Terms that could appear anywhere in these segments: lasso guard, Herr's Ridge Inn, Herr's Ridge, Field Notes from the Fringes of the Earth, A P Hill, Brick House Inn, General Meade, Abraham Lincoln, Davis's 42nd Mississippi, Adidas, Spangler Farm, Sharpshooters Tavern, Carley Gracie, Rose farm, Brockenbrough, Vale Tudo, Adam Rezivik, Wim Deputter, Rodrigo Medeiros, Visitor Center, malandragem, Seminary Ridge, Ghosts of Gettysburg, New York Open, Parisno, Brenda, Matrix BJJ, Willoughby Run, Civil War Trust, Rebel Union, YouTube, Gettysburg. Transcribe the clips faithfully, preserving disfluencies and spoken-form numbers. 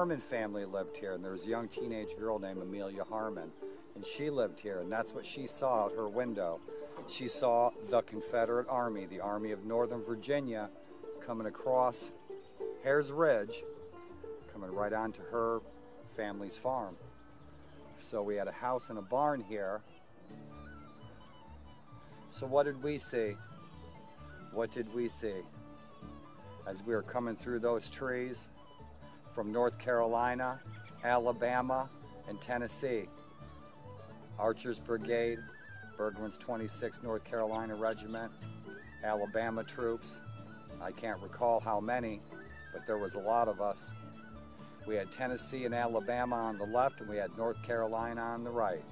Harmon family lived here, and there was a young teenage girl named Amelia Harmon, and she lived here, and that's what she saw out her window. She saw the Confederate Army, the Army of Northern Virginia, coming across Herr's Ridge, coming right onto her family's farm. So we had a house and a barn here. So what did we see? What did we see? As we were coming through those trees from North Carolina, Alabama, and Tennessee, Archer's Brigade, Burgoyne's twenty-sixth North Carolina Regiment, Alabama troops. I can't recall how many, but there was a lot of us. We had Tennessee and Alabama on the left, and we had North Carolina on the right.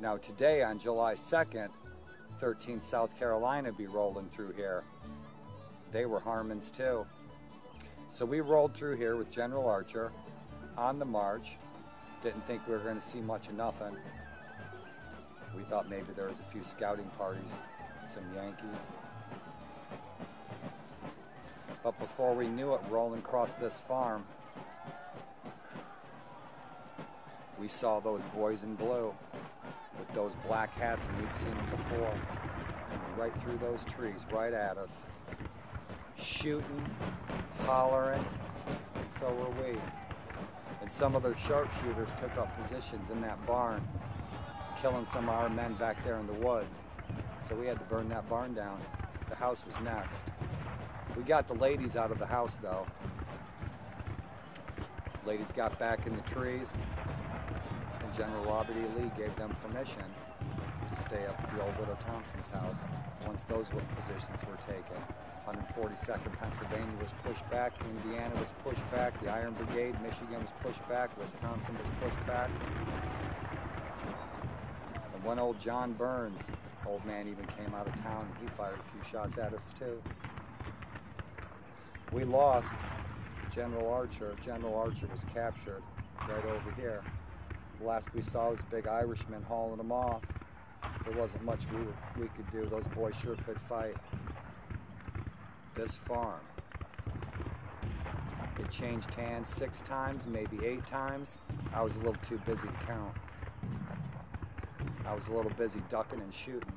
Now today, on July second, thirteenth South Carolina be rolling through here. They were Harmon's too. So we rolled through here with General Archer on the march. Didn't think we were going to see much of nothing. We thought maybe there was a few scouting parties, some Yankees. But before we knew it, rolling across this farm, we saw those boys in blue with those black hats, and we'd seen them before, coming right through those trees, right at us, shooting, hollering, and so were we. And some of their sharpshooters took up positions in that barn, killing some of our men back there in the woods. So we had to burn that barn down. The house was next. We got the ladies out of the house though. Ladies got back in the trees, and General Robert E. Lee gave them permission to stay up at the old Widow Thompson's house once those positions were taken. one forty-second Pennsylvania was pushed back, Indiana was pushed back, the Iron Brigade, Michigan was pushed back, Wisconsin was pushed back. And one old John Burns, old man, even came out of town, and he fired a few shots at us too. We lost General Archer. General Archer was captured right over here. The last we saw was a big Irishman hauling him off. There wasn't much we, we could do. Those boys sure could fight. This farm, it changed hands six times, maybe eight times. I was a little too busy to count. I was a little busy ducking and shooting.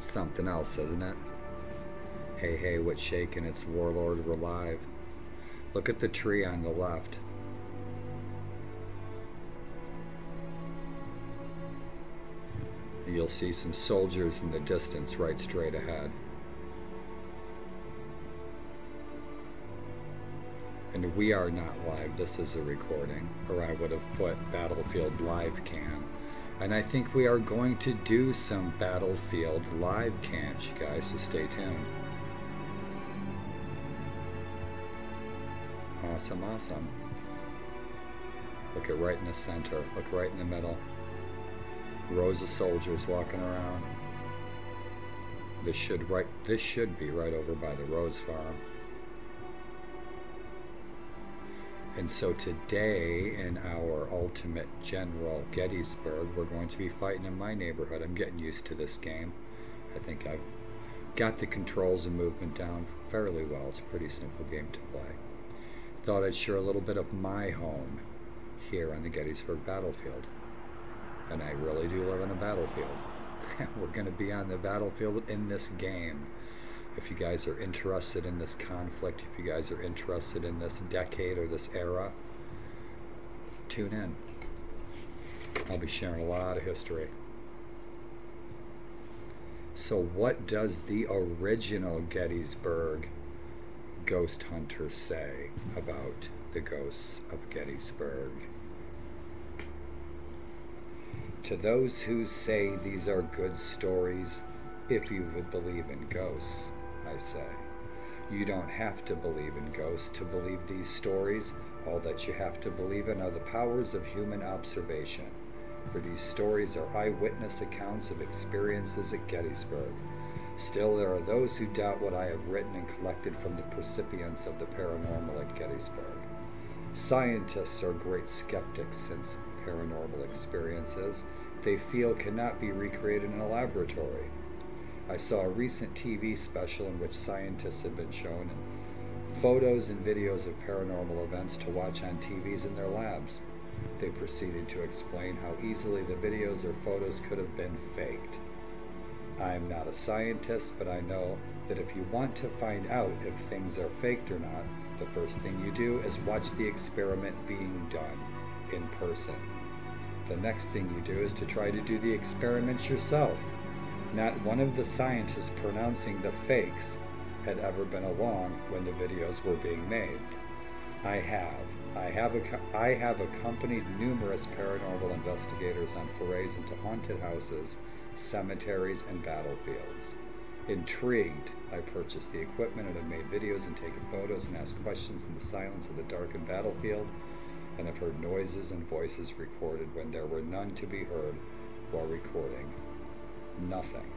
something else, isn't it? Hey, hey, what's shaking? It's Warlord. We're live. Look at the tree on the left. You'll see some soldiers in the distance right straight ahead. And we are not live. This is a recording, or I would have put Battlefield Live Cam. And I think we are going to do some Battlefield Live Cams, you guys, so stay tuned. Awesome, awesome. Look at right in the center. Look right in the middle. Rows of soldiers walking around. This should right this should be right over by the Rose farm. And so today in our Ultimate General Gettysburg, we're going to be fighting in my neighborhood. I'm getting used to this game. I think I've got the controls and movement down fairly well. It's a pretty simple game to play. Thought I'd share a little bit of my home here on the Gettysburg battlefield. And I really do live on a battlefield. We're going to be on the battlefield in this game. If you guys are interested in this conflict, if you guys are interested in this decade or this era, tune in. I'll be sharing a lot of history. So what does the original Gettysburg ghost hunter say about the ghosts of Gettysburg? To those who say these are good stories, if you would believe in ghosts, I say, you don't have to believe in ghosts to believe these stories. All that you have to believe in are the powers of human observation, for these stories are eyewitness accounts of experiences at Gettysburg. Still, there are those who doubt what I have written and collected from the recipients of the paranormal at Gettysburg. Scientists are great skeptics, since paranormal experiences they feel cannot be recreated in a laboratory. I saw a recent T V special in which scientists have been shown photos and videos of paranormal events to watch on T Vs in their labs. They proceeded to explain how easily the videos or photos could have been faked. I am not a scientist, but I know that if you want to find out if things are faked or not, the first thing you do is watch the experiment being done in person. The next thing you do is to try to do the experiments yourself. Not one of the scientists pronouncing the fakes had ever been along when the videos were being made. I have. I have, I have accompanied numerous paranormal investigators on forays into haunted houses, cemeteries, and battlefields. Intrigued, I purchased the equipment and have made videos and taken photos and asked questions in the silence of the darkened battlefield, and have heard noises and voices recorded when there were none to be heard while recording. Nothing,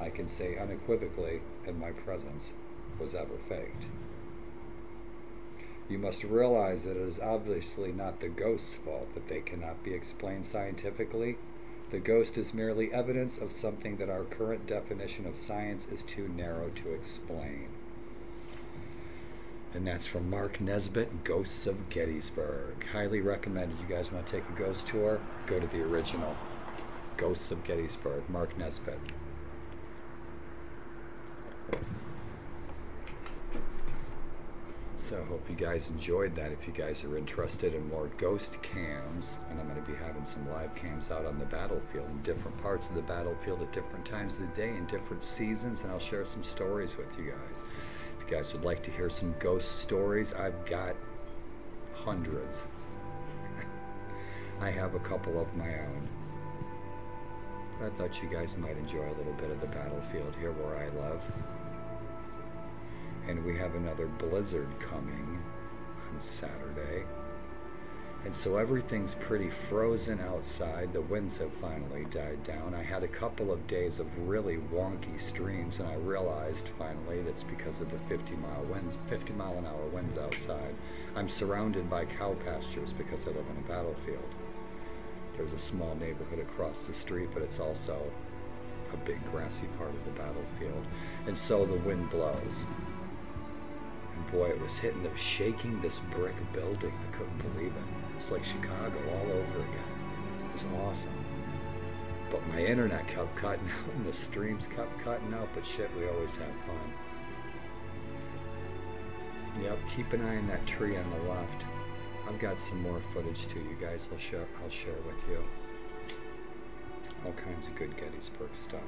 I can say unequivocally, in my presence was ever faked. You must realize that it is obviously not the ghost's fault that they cannot be explained scientifically. The ghost is merely evidence of something that our current definition of science is too narrow to explain. And that's from Mark Nesbitt, Ghosts of Gettysburg. Highly recommended. You guys want to take a ghost tour? Go to the original, Ghosts of Gettysburg, Mark Nesbitt. So I hope you guys enjoyed that. If you guys are interested in more ghost cams, and I'm going to be having some live cams out on the battlefield in different parts of the battlefield at different times of the day in different seasons, and I'll share some stories with you guys. If you guys would like to hear some ghost stories, I've got hundreds. I have a couple of my own. But I thought you guys might enjoy a little bit of the battlefield here where I live. And we have another blizzard coming on Saturday. And so everything's pretty frozen outside. The winds have finally died down. I had a couple of days of really wonky streams, and I realized finally that's because of the fifty mile winds, fifty mile an hour winds outside. I'm surrounded by cow pastures because I live on a battlefield. There's a small neighborhood across the street, but it's also a big grassy part of the battlefield. And so the wind blows. And boy, it was hitting the, shaking this brick building. I couldn't believe it. It's like Chicago all over again. It's awesome. But my internet kept cutting out and the streams kept cutting out, but shit, we always had fun. Yep, keep an eye on that tree on the left. I've got some more footage too, you guys. I'll share, I'll share with you. All kinds of good Gettysburg stuff.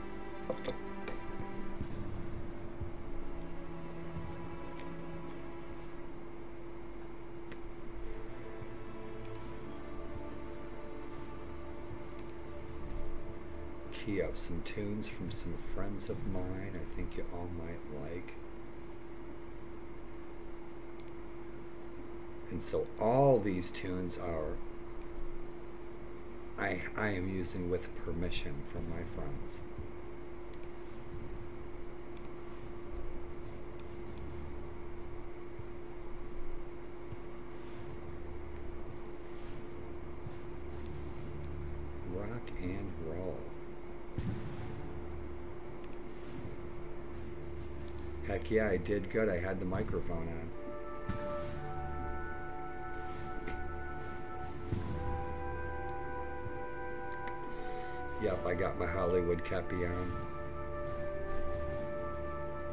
Key up some tunes from some friends of mine I think you all might like. And so all these tunes are I, I am using with permission from my friends. Rock and roll. Heck yeah, I did good. I had the microphone on. Yep, I got my Hollywood cappy on.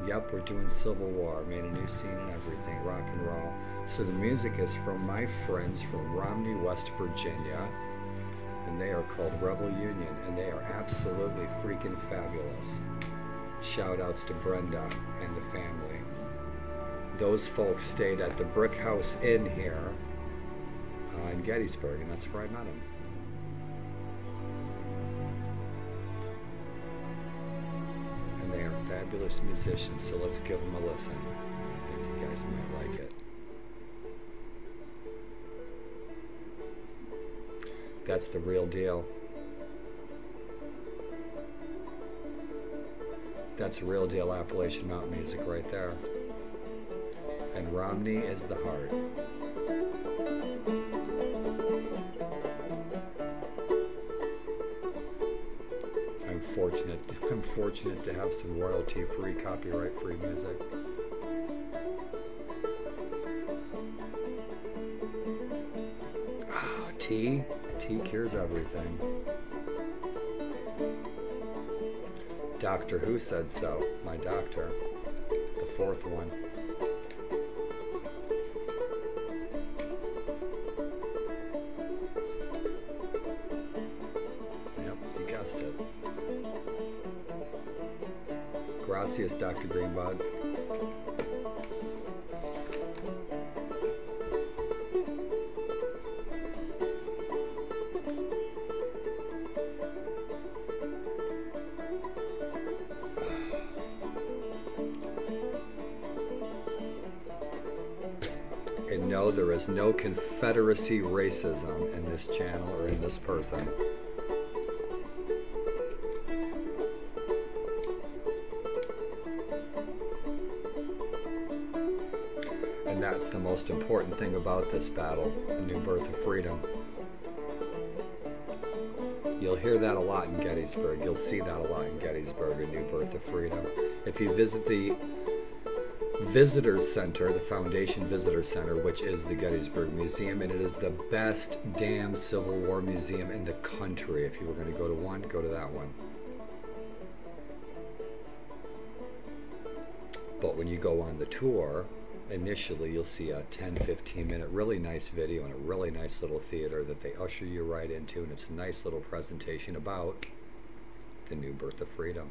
Yep, we're doing Civil War. Made a new scene and everything. Rock and roll. So the music is from my friends from Romney, West Virginia. And they are called Rebel Union. And they are absolutely freaking fabulous. Shout outs to Brenda and the family. Those folks stayed at the Brick House Inn here uh, in Gettysburg. And that's where I met them. They are fabulous musicians, so let's give them a listen. I think you guys might like it. That's the real deal. That's real deal Appalachian Mountain music right there. And Romney is the heart. Fortunate, I'm fortunate to have some royalty-free, copyright-free music. Ah, tea. Tea cures everything. Doctor Who said so. My doctor. The fourth one. Yep, you guessed it. Gracias, Doctor Greenbuds. And no, there is no Confederacy racism in this channel or in this person. The most important thing about this battle, the new birth of freedom. You'll hear that a lot in Gettysburg. You'll see that a lot in Gettysburg, a new birth of freedom. If you visit the Visitor Center, the Foundation Visitor Center, which is the Gettysburg Museum, and it is the best damn Civil War museum in the country. If you were going to go to one, go to that one. But when you go on the tour, initially you'll see a ten fifteen minute really nice video in a really nice little theater that they usher you right into, and it's a nice little presentation about the new birth of freedom.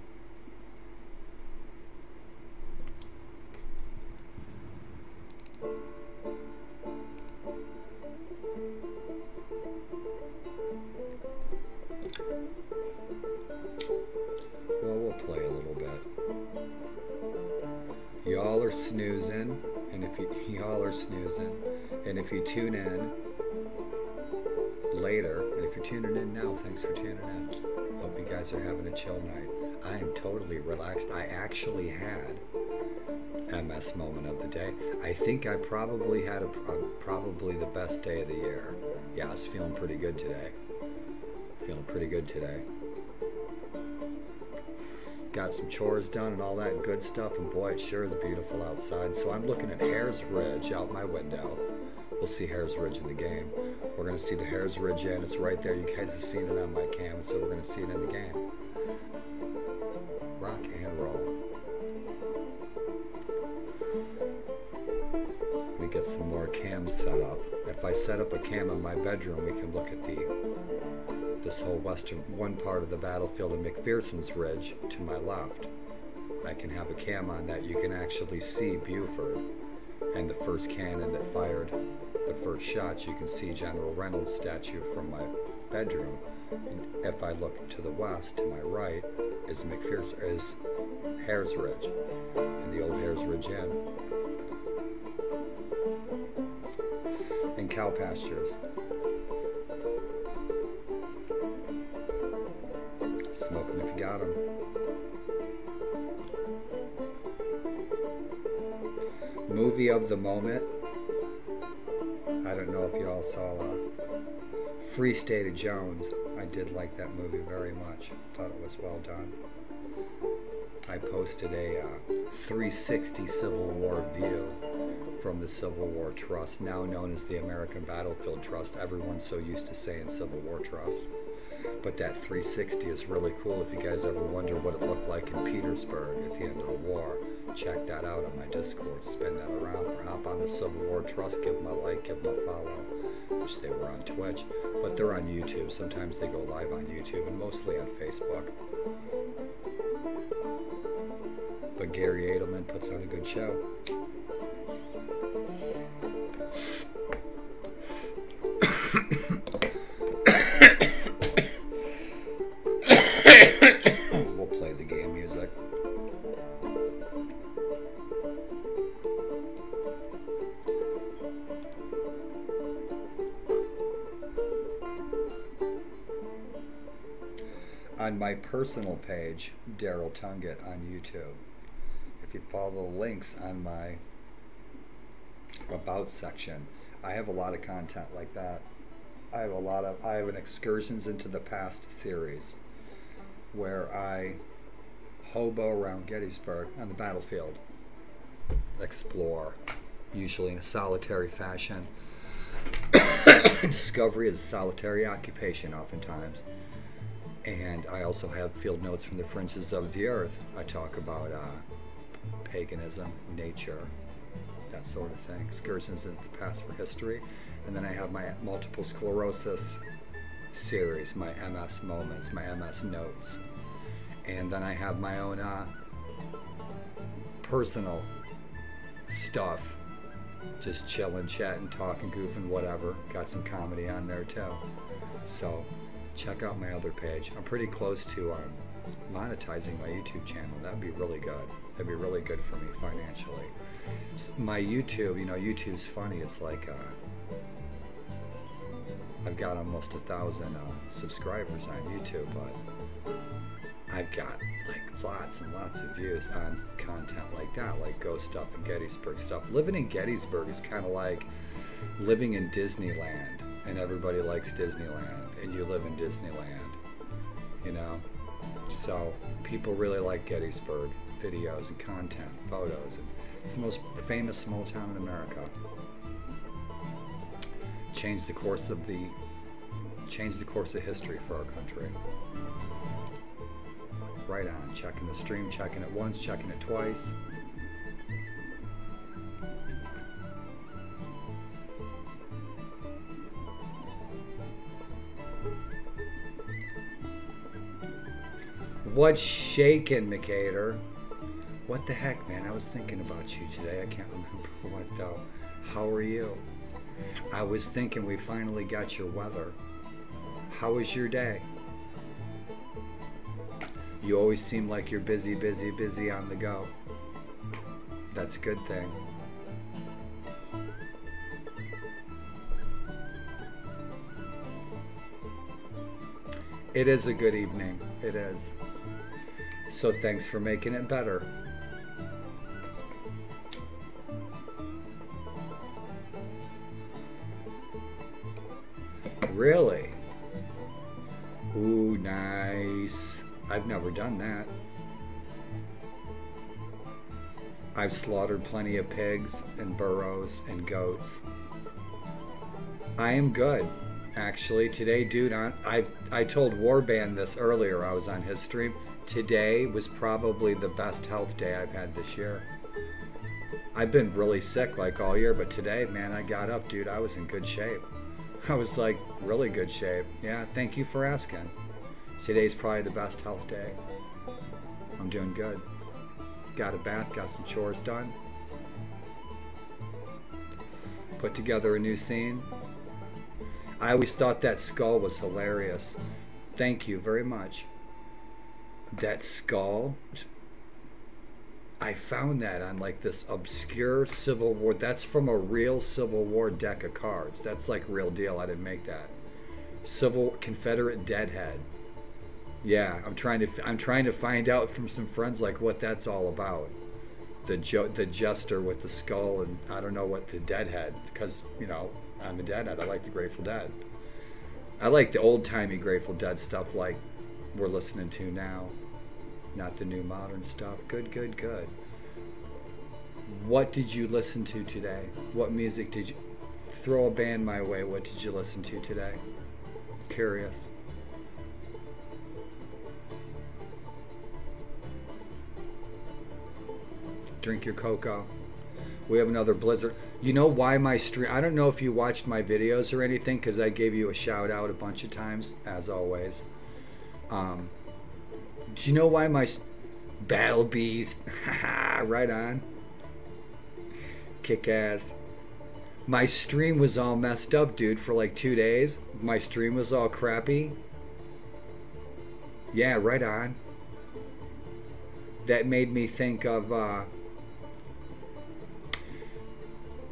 Well, we'll play a little bit. Y'all are snoozing. And if you all are snoozing, and if you tune in later, and if you're tuning in now, thanks for tuning in. Hope you guys are having a chill night. I am totally relaxed. I actually had M S moment of the day. I think I probably had a, a, probably the best day of the year. Yeah, I was feeling pretty good today. Feeling pretty good today. Got some chores done and all that good stuff, and boy, it sure is beautiful outside. So I'm looking at Herr's Ridge out my window. We'll see Herr's Ridge in the game. We're going to see the Herr's Ridge Inn. It's right there. You guys have seen it on my cam, so we're going to see it in the game. Rock and roll. Let me get some more cams set up. If I set up a cam in my bedroom, we can look at the this whole western, one part of the battlefield of McPherson's Ridge to my left. I can have a cam on that. You can actually see Buford and the first cannon that fired the first shot. You can see General Reynolds' statue from my bedroom. And if I look to the west, to my right, is McPherson, is Herr's Ridge and the old Herr's Ridge Inn. And cow pastures. Smoke them if you got them. Movie of the moment. I don't know if you all saw uh, Free State of Jones. I did like that movie very much. Thought it was well done. I posted a uh, three sixty Civil War view from the Civil War Trust, now known as the American Battlefield Trust. Everyone's so used to saying Civil War Trust. But that three sixty is really cool. If you guys ever wonder what it looked like in Petersburg at the end of the war, check that out on my Discord. Spin that around or hop on the Civil War Trust. Give them a like, give them a follow, which they were on Twitch. But they're on YouTube. Sometimes they go live on YouTube and mostly on Facebook. But Gary Edelman puts on a good show. My personal page, Daryl Tungett on YouTube. If you follow the links on my about section, I have a lot of content like that. I have a lot of I have an excursions into the past series where I hobo around Gettysburg on the battlefield, explore, usually in a solitary fashion. Discovery is a solitary occupation oftentimes. And I also have field notes from the fringes of the earth. I talk about uh, paganism, nature, that sort of thing. Excursions into the past for history. And then I have my multiple sclerosis series, my M S moments, my M S notes. And then I have my own uh, personal stuff. Just chilling, chatting, talking, goofing, whatever. Got some comedy on there too. So check out my other page. I'm pretty close to um, monetizing my YouTube channel. That'd be really good. That'd be really good for me financially. It's my YouTube, you know, YouTube's funny. It's like uh, I've got almost a thousand uh, subscribers on YouTube, but I've got like lots and lots of views on content like that, like ghost stuff and Gettysburg stuff. Living in Gettysburg is kind of like living in Disneyland, and everybody likes Disneyland. And you live in Disneyland, you know? So people really like Gettysburg videos and content, photos. It's the most famous small town in America. Changed the course of the, changed the course of history for our country. Right on, checking the stream, checking it once, checking it twice. What's shaking, McAder? What the heck, man? I was thinking about you today. I can't remember what, though. How are you? I was thinking we finally got your weather. How was your day? You always seem like you're busy, busy, busy on the go. That's a good thing. It is a good evening. It is. So thanks for making it better. Really? Ooh, nice. I've never done that. I've slaughtered plenty of pigs and burros and goats. I am good. actually today, dude. On I I told Warband this earlier. I was on his stream. Today was probably the best health day I've had this year. I've been really sick like all year, but today, man, I got up, dude. I was in good shape. I was like really good shape. Yeah, thank you for asking. Today's probably the best health day. I'm doing good. Got a bath, got some chores done. Put together a new scene. I always thought that skull was hilarious. Thank you very much. That skull, I found that on like this obscure Civil War. That's from a real Civil War deck of cards. That's like real deal. I didn't make that. Civil Confederate Deadhead. Yeah, I'm trying to I'm trying to find out from some friends like what that's all about. The jo the jester with the skull, and I don't know what the deadhead, because you know I'm a deadhead. I like the Grateful Dead. I like the old timey Grateful Dead stuff like we're listening to now, not the new modern stuff. Good, good, good. What did you listen to today? What music did you throw a band my way? What did you listen to today? Curious. Drink your cocoa. We have another blizzard. You know why my stream, I don't know if you watched my videos or anything, because I gave you a shout out a bunch of times as always. Um, do you know why my battle beast? Right on. Kick ass. My stream was all messed up, dude, for like two days. My stream was all crappy. Yeah, right on. That made me think of uh,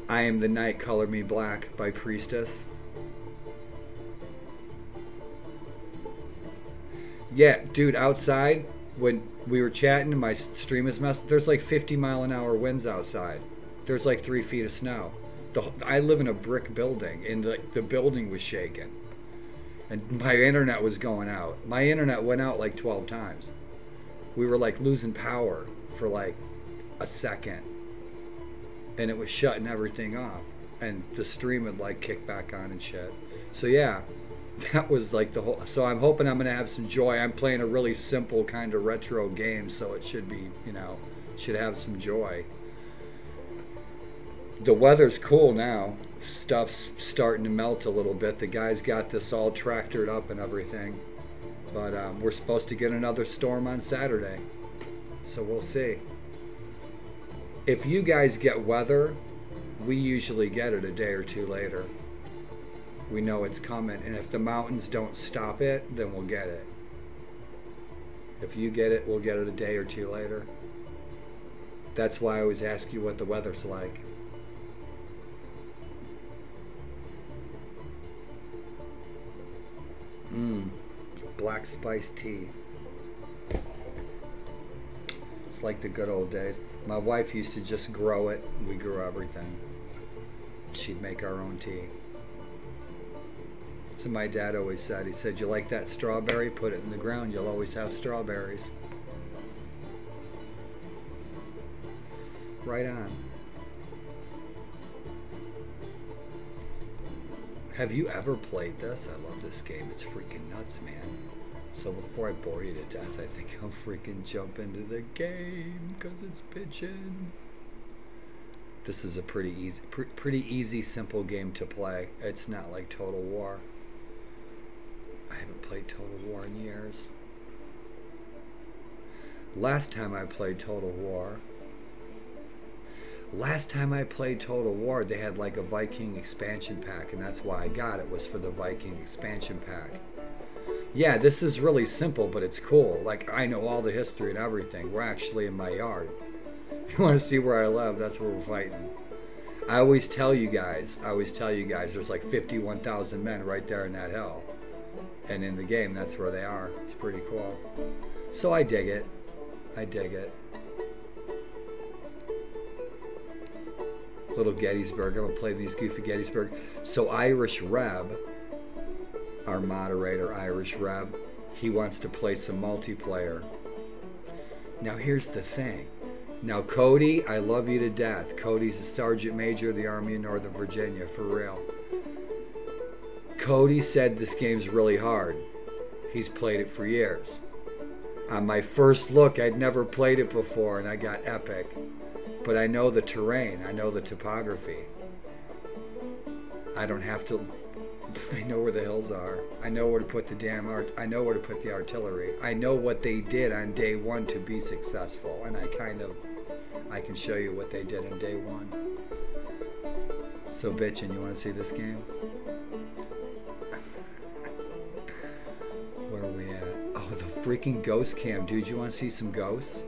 I Am the Night, Color Me Black by Priestess. Yeah, dude, outside, when we were chatting, my stream is messed. There's like fifty mile an hour winds outside. There's like three feet of snow. The, I live in a brick building, and the, the building was shaking. And my internet was going out. My internet went out like twelve times. We were like losing power for like a second. And it was shutting everything off. And the stream would like kick back on and shit. So yeah, that was like the whole, so I'm hoping I'm gonna have some joy. I'm playing a really simple kind of retro game, so it should be, you know, should have some joy. The weather's cool now. Stuff's starting to melt a little bit. The guy's got this all tractored up and everything. But um, we're supposed to get another storm on Saturday. So we'll see. If you guys get weather, we usually get it a day or two later. We know it's coming. And if the mountains don't stop it, then we'll get it. If you get it, we'll get it a day or two later. That's why I always ask you what the weather's like. Mmm. Black spice tea. It's like the good old days. My wife used to just grow it. We grew everything. She'd make our own tea. So my dad always said, he said, you like that strawberry? Put it in the ground. You'll always have strawberries. Right on. Have you ever played this? I love this game. It's freaking nuts, man. So before I bore you to death, I think I'll freaking jump into the game because it's pitching. This is a pretty easy, pre pretty easy, simple game to play. It's not like Total War. I haven't played Total War in years. Last time I played Total War, Last time I played Total War, they had like a Viking expansion pack, and that's why I got it, was for the Viking expansion pack. Yeah, this is really simple, but it's cool. Like, I know all the history and everything. We're actually in my yard. If you want to see where I live, that's where we're fighting. I always tell you guys, I always tell you guys, there's like fifty-one thousand men right there in that hill. And in the game, that's where they are. It's pretty cool. So I dig it. I dig it. Little Gettysburg. I'm gonna play these goofy Gettysburg. So Irish Reb, our moderator, Irish Reb, he wants to play some multiplayer. Now here's the thing. Now Cody, I love you to death. Cody's a sergeant major of the Army of Northern Virginia, for real. Cody said this game's really hard. He's played it for years. On my first look, I'd never played it before, and I got epic. But I know the terrain. I know the topography. I don't have to... I know where the hills are. I know where to put the damn art. I know where to put the artillery. I know what they did on day one to be successful, and I kind of... I can show you what they did on day one. So, bitchin', you want to see this game? Where are we at? Oh, the freaking ghost cam. Dude, you want to see some ghosts?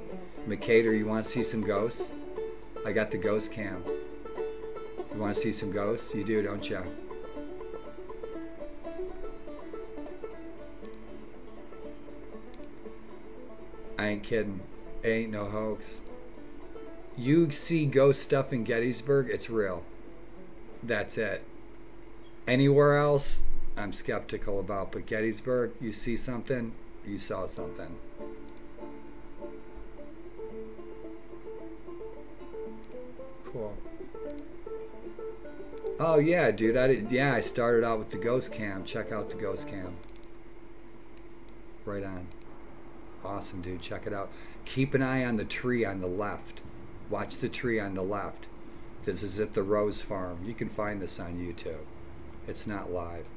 Mercator, you want to see some ghosts? I got the ghost cam. You want to see some ghosts? You do, don't you? I ain't kidding. It ain't no hoax. You see ghost stuff in Gettysburg, it's real. That's it. Anywhere else, I'm skeptical about. But Gettysburg, you see something, you saw something. Cool. Oh yeah, dude. I did. Yeah, I started out with the ghost cam. Check out the ghost cam. Right on. Awesome, dude. Check it out. Keep an eye on the tree on the left. Watch the tree on the left. This is at the Rose farm. You can find this on YouTube. It's not live.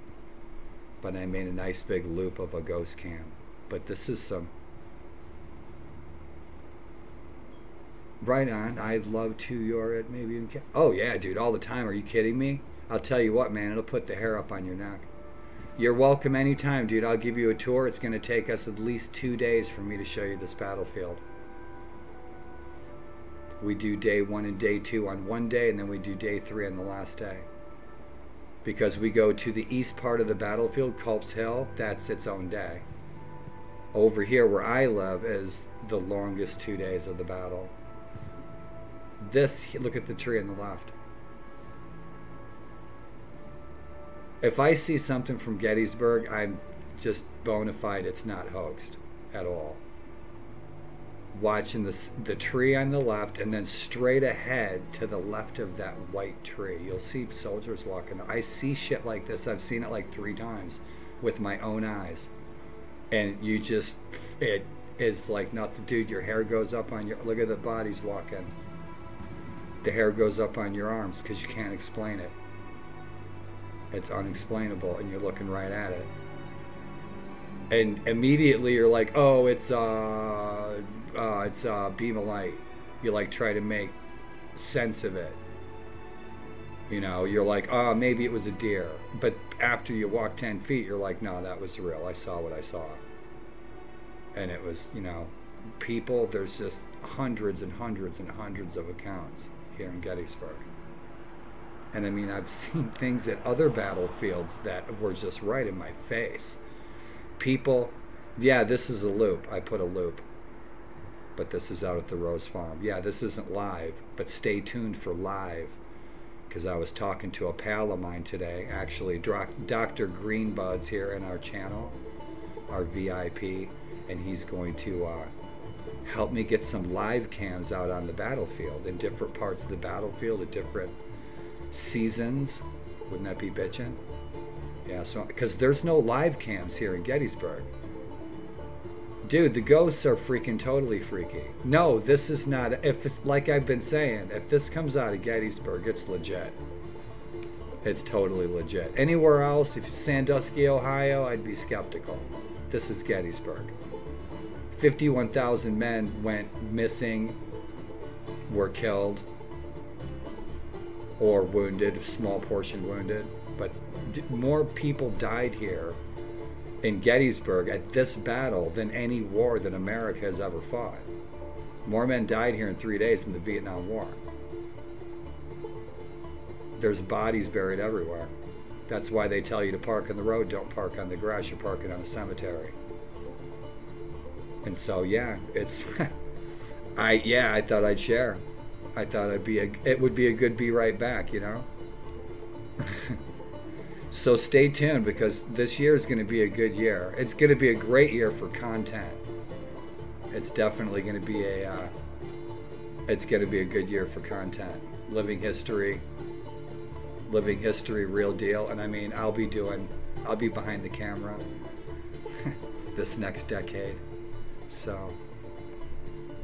But I made a nice big loop of a ghost cam. But this is some... Right on. I'd love to. You're at maybe you can... Oh, yeah, dude. All the time. Are you kidding me? I'll tell you what, man. It'll put the hair up on your neck. You're welcome anytime, dude. I'll give you a tour. It's going to take us at least two days for me to show you this battlefield. We do day one and day two on one day, and then we do day three on the last day. Because we go to the east part of the battlefield, Culp's Hill, that's its own day. Over here where I live is the longest two days of the battle. This, look at the tree on the left. If I see something from Gettysburg, I'm just bona fide it's not hoaxed at all. Watching the, the tree on the left, and then straight ahead to the left of that white tree. You'll see soldiers walking. I see shit like this. I've seen it like three times with my own eyes. And you just, it is like nothing. Dude, your hair goes up on your, look at the bodies walking. The hair goes up on your arms because you can't explain it. It's unexplainable, and you're looking right at it. And immediately you're like, oh, it's, uh... Uh, it's a uh, beam of light. You like try to make sense of it. You know, you're like, oh, maybe it was a deer. But after you walk ten feet, you're like, no, that was real. I saw what I saw. And it was, you know, people, there's just hundreds and hundreds and hundreds of accounts here in Gettysburg. And I mean, I've seen things at other battlefields that were just right in my face. People, yeah, this is a loop. I put a loop. But this is out at the Rose farm. Yeah, this isn't live, but stay tuned for live, because I was talking to a pal of mine today, actually, Doctor Greenbuds here in our channel, our V I P, and he's going to uh, help me get some live cams out on the battlefield in different parts of the battlefield at different seasons. Wouldn't that be bitchin'? Yeah, so because there's no live cams here in Gettysburg. Dude, the ghosts are freaking totally freaky. No, this is not, if it's, like I've been saying, if this comes out of Gettysburg, it's legit. It's totally legit. Anywhere else, if it's Sandusky, Ohio, I'd be skeptical. This is Gettysburg. fifty-one thousand men went missing, were killed, or wounded, small portion wounded. But more people died here in Gettysburg at this battle than any war that America has ever fought. More men died here in three days than the Vietnam War. There's bodies buried everywhere. That's why they tell you to park on the road, don't park on the grass, you're parking on a cemetery. And so, yeah, it's, I, yeah, I thought I'd share. I thought I'd be a, it would be a good be right back, you know? So stay tuned, because this year is going to be a good year. It's going to be a great year for content. It's definitely going to be a uh, it's going to be a good year for content. Living history, living history, real deal. And I mean, I'll be doing I'll be behind the camera this next decade. So,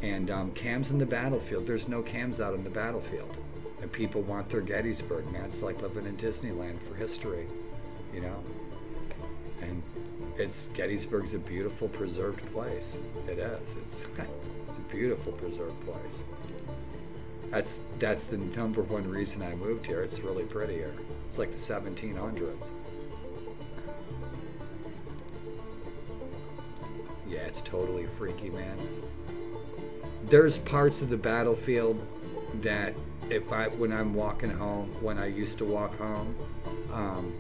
and um, cams in the battlefield. There's no cams out in the battlefield. And people want their Gettysburg, man. It's like living in Disneyland for history, you know? And it's, Gettysburg's a beautiful preserved place. It is. It's, it's a beautiful preserved place. That's, that's the number one reason I moved here. It's really pretty here. It's like the seventeen hundreds. Yeah, it's totally freaky, man. There's parts of the battlefield that if I, when I'm walking home, when I used to walk home, um,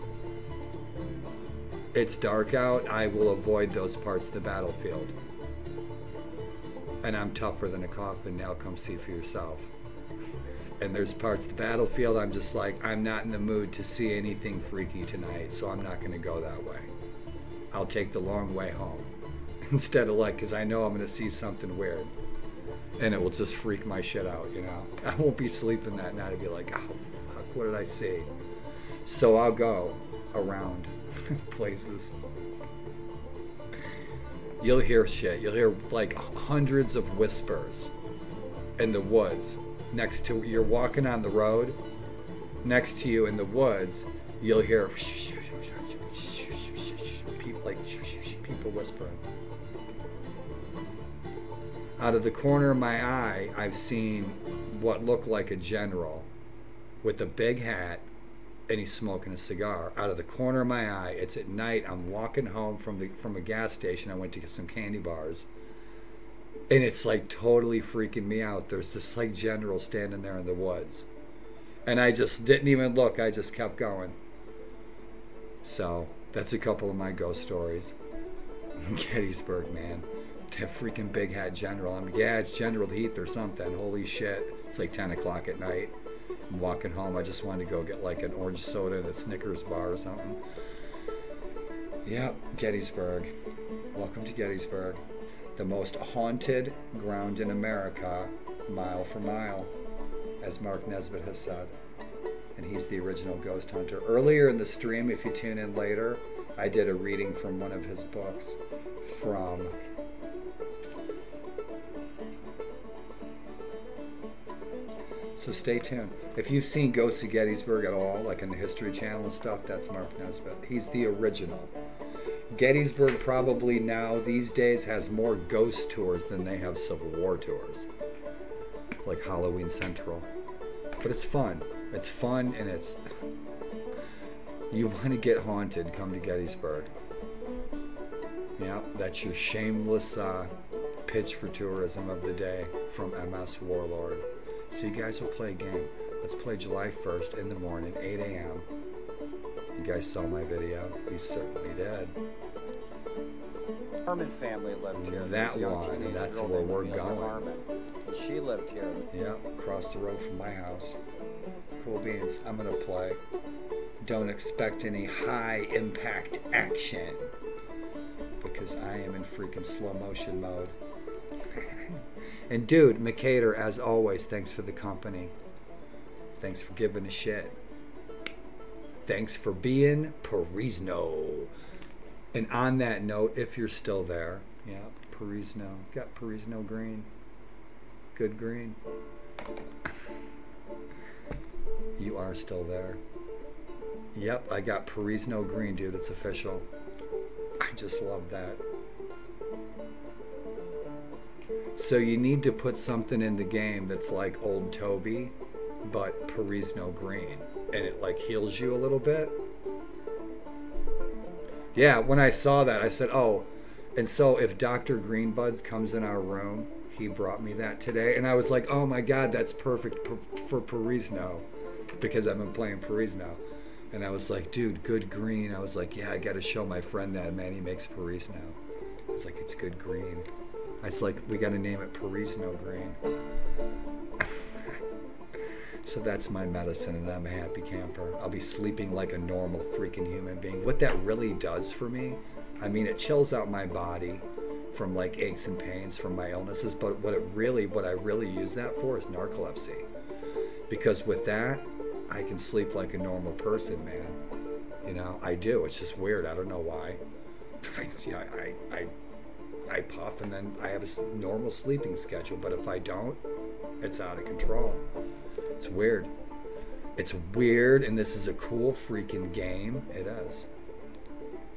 it's dark out, I will avoid those parts of the battlefield. And I'm tougher than a coffin now, come see for yourself. And there's parts of the battlefield I'm just like, I'm not in the mood to see anything freaky tonight, so I'm not gonna go that way. I'll take the long way home. Instead of like, because I know I'm gonna see something weird. And it will just freak my shit out, you know? I won't be sleeping that night and be like, oh, fuck, what did I see? So I'll go around places. You'll hear shit. You'll hear, like, hundreds of whispers in the woods. Next to, you're walking on the road, next to you in the woods, you'll hear people, like, people whispering. Out of the corner of my eye, I've seen what looked like a general with a big hat, and he's smoking a cigar. Out of the corner of my eye, it's at night, I'm walking home from the from a gas station, I went to get some candy bars, and it's like totally freaking me out. There's this like general standing there in the woods, and I just didn't even look, I just kept going. So, that's a couple of my ghost stories. Gettysburg, man. That freaking big hat general. I'm mean, yeah, it's General Heath or something. Holy shit. It's like ten o'clock at night. I'm walking home. I just wanted to go get like an orange soda and a Snickers bar or something. Yep, Gettysburg. Welcome to Gettysburg. The most haunted ground in America, mile for mile, as Mark Nesbitt has said. And he's the original ghost hunter. Earlier in the stream, if you tune in later, I did a reading from one of his books from... So stay tuned. If you've seen Ghosts of Gettysburg at all, like in the History Channel and stuff, that's Mark Nesbitt. He's the original. Gettysburg probably now, these days, has more ghost tours than they have Civil War tours. It's like Halloween Central. But it's fun. It's fun and it's... You want to get haunted, come to Gettysburg. Yeah, that's your shameless uh, pitch for tourism of the day from M S Warlord. So you guys will play a game. Let's play July first in the morning, eight A M You guys saw my video? You certainly did. Herman family lived here. That one, that's where we're going. She lived here. Yeah, across the road from my house. Cool beans. I'm gonna play. Don't expect any high impact action because I am in freaking slow motion mode. And dude, Mercator, as always, thanks for the company. Thanks for giving a shit. Thanks for being Parisno. And on that note, if you're still there, yeah, Parisno. Got Parisno green. Good green. You are still there. Yep, I got Parisno green, dude. It's official. I just love that. So you need to put something in the game that's like Old Toby, but Parisno green, and it like heals you a little bit. Yeah, when I saw that, I said, oh, and so if Doctor Greenbuds comes in our room, he brought me that today, and I was like, oh my God, that's perfect for Parisno, because I've been playing Parisno. And I was like, dude, good green. I was like, yeah, I gotta show my friend that, man, he makes Parisno. I was like, it's good green. It's like, we gotta name it Parisno green. So that's my medicine and I'm a happy camper. I'll be sleeping like a normal freaking human being. What that really does for me, I mean, it chills out my body from like aches and pains from my illnesses, but what it really, what I really use that for is narcolepsy. Because with that, I can sleep like a normal person, man. You know, I do. It's just weird. I don't know why. I, you know, I, I, I puff, and then I have a normal sleeping schedule. But if I don't, it's out of control. It's weird. It's weird, and this is a cool freaking game. It is.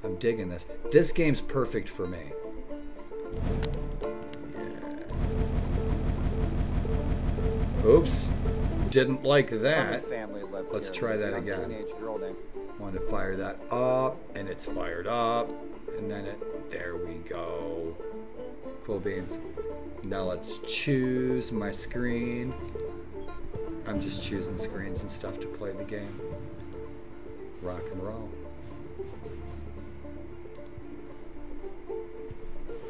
I'm digging this. This game's perfect for me. Yeah. Oops. Didn't like that. Let's try that again. Want to fire that up, and it's fired up, and then it, there we go. Cool beans. Now let's choose my screen. I'm just choosing screens and stuff to play the game. Rock and roll.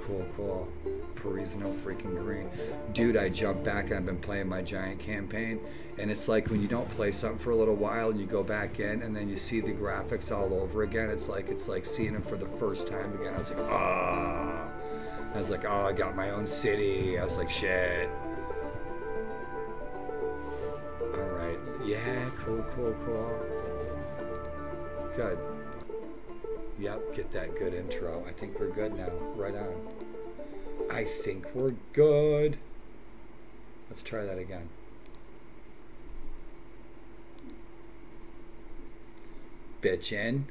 Cool, cool. Paris no freaking green. Dude, I jumped back and I've been playing my giant campaign, and it's like when you don't play something for a little while and you go back in and then you see the graphics all over again, it's like it's like seeing them for the first time again. I was like, ah. I was like, oh, I got my own city. I was like, shit. Alright. Yeah, cool, cool, cool. Good. Yep, get that good intro. I think we're good now. Right on. I think we're good. Let's try that again. Bitch in.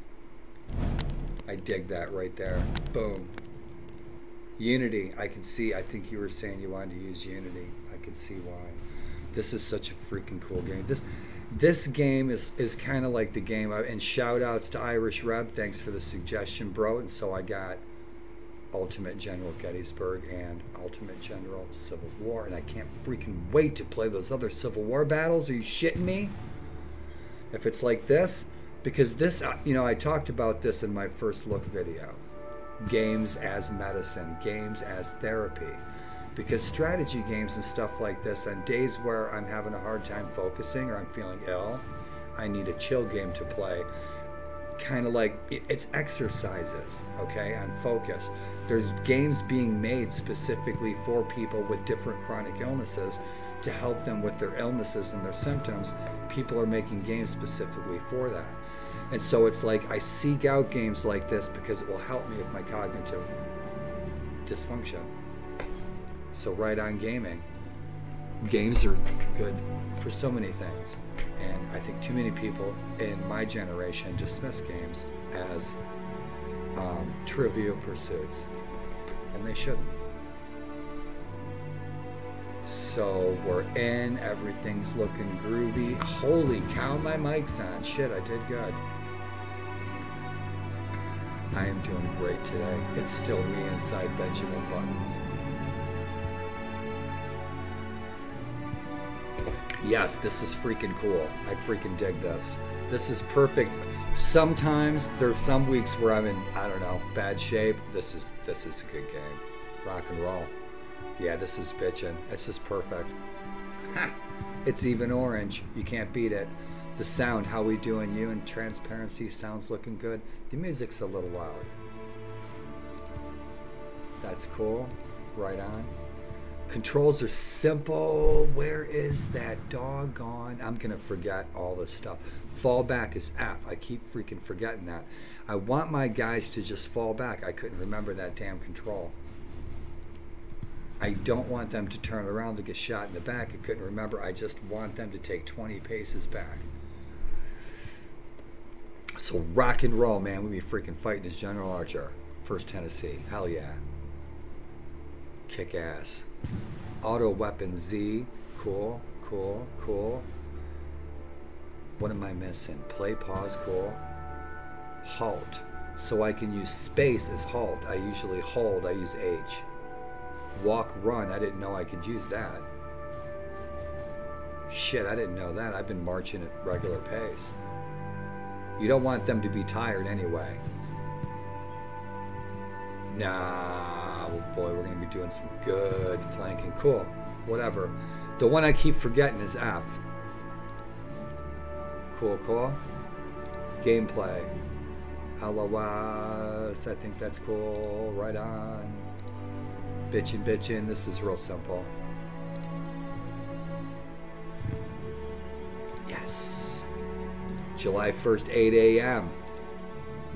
I dig that right there. Boom. Unity. I can see. I think you were saying you wanted to use Unity. I can see why. This is such a freaking cool game. This this game is, is kind of like the game. And shout outs to Irish Reb. Thanks for the suggestion, bro. And so I got Ultimate General Gettysburg and Ultimate General Civil War, and I can't freaking wait to play those other Civil War battles. Are you shitting me? If it's like this, because this, you know, I talked about this in my first look video. Games as medicine, games as therapy, because strategy games and stuff like this, on days where I'm having a hard time focusing or I'm feeling ill, I need a chill game to play. Kind of like it's exercises, okay, on focus. There's games being made specifically for people with different chronic illnesses to help them with their illnesses and their symptoms. People are making games specifically for that. And so it's like I seek out games like this because it will help me with my cognitive dysfunction. So right on gaming. Games are good for so many things. And I think too many people in my generation dismiss games as um, trivial pursuits, and they shouldn't. So we're in, everything's looking groovy. Holy cow, my mic's on. Shit, I did good. I am doing great today. It's still me inside Benjamin Buttons. Yes, this is freaking cool. I freaking dig this. This is perfect. Sometimes there's some weeks where I'm in, I don't know, bad shape. This is this is a good game. Rock and roll. Yeah, this is bitchin'. It's just perfect. Ha! It's even orange. You can't beat it. The sound, how we doing you and transparency, sounds looking good. The music's a little loud. That's cool. Right on. Controls are simple. Where is that doggone? I'm gonna forget all this stuff. Fall back is F. I keep freaking forgetting that. I want my guys to just fall back. I couldn't remember that damn control. I don't want them to turn around to get shot in the back. I couldn't remember. I just want them to take twenty paces back. So rock and roll, man. We be freaking fighting as General Archer, First Tennessee. Hell yeah. Kick ass. Auto weapon Z. Cool, cool, cool. What am I missing? Play pause. Cool. Halt. So I can use space as halt. I usually hold. I use H. Walk run. I didn't know I could use that. Shit, I didn't know that. I've been marching at regular pace. You don't want them to be tired anyway. Nah, oh boy, we're going to be doing some good flanking. Cool, whatever. The one I keep forgetting is F. Cool, cool. Gameplay. L O S, I think that's cool. Right on. Bitchin', bitchin'. This is real simple. Yes. July first, eight A M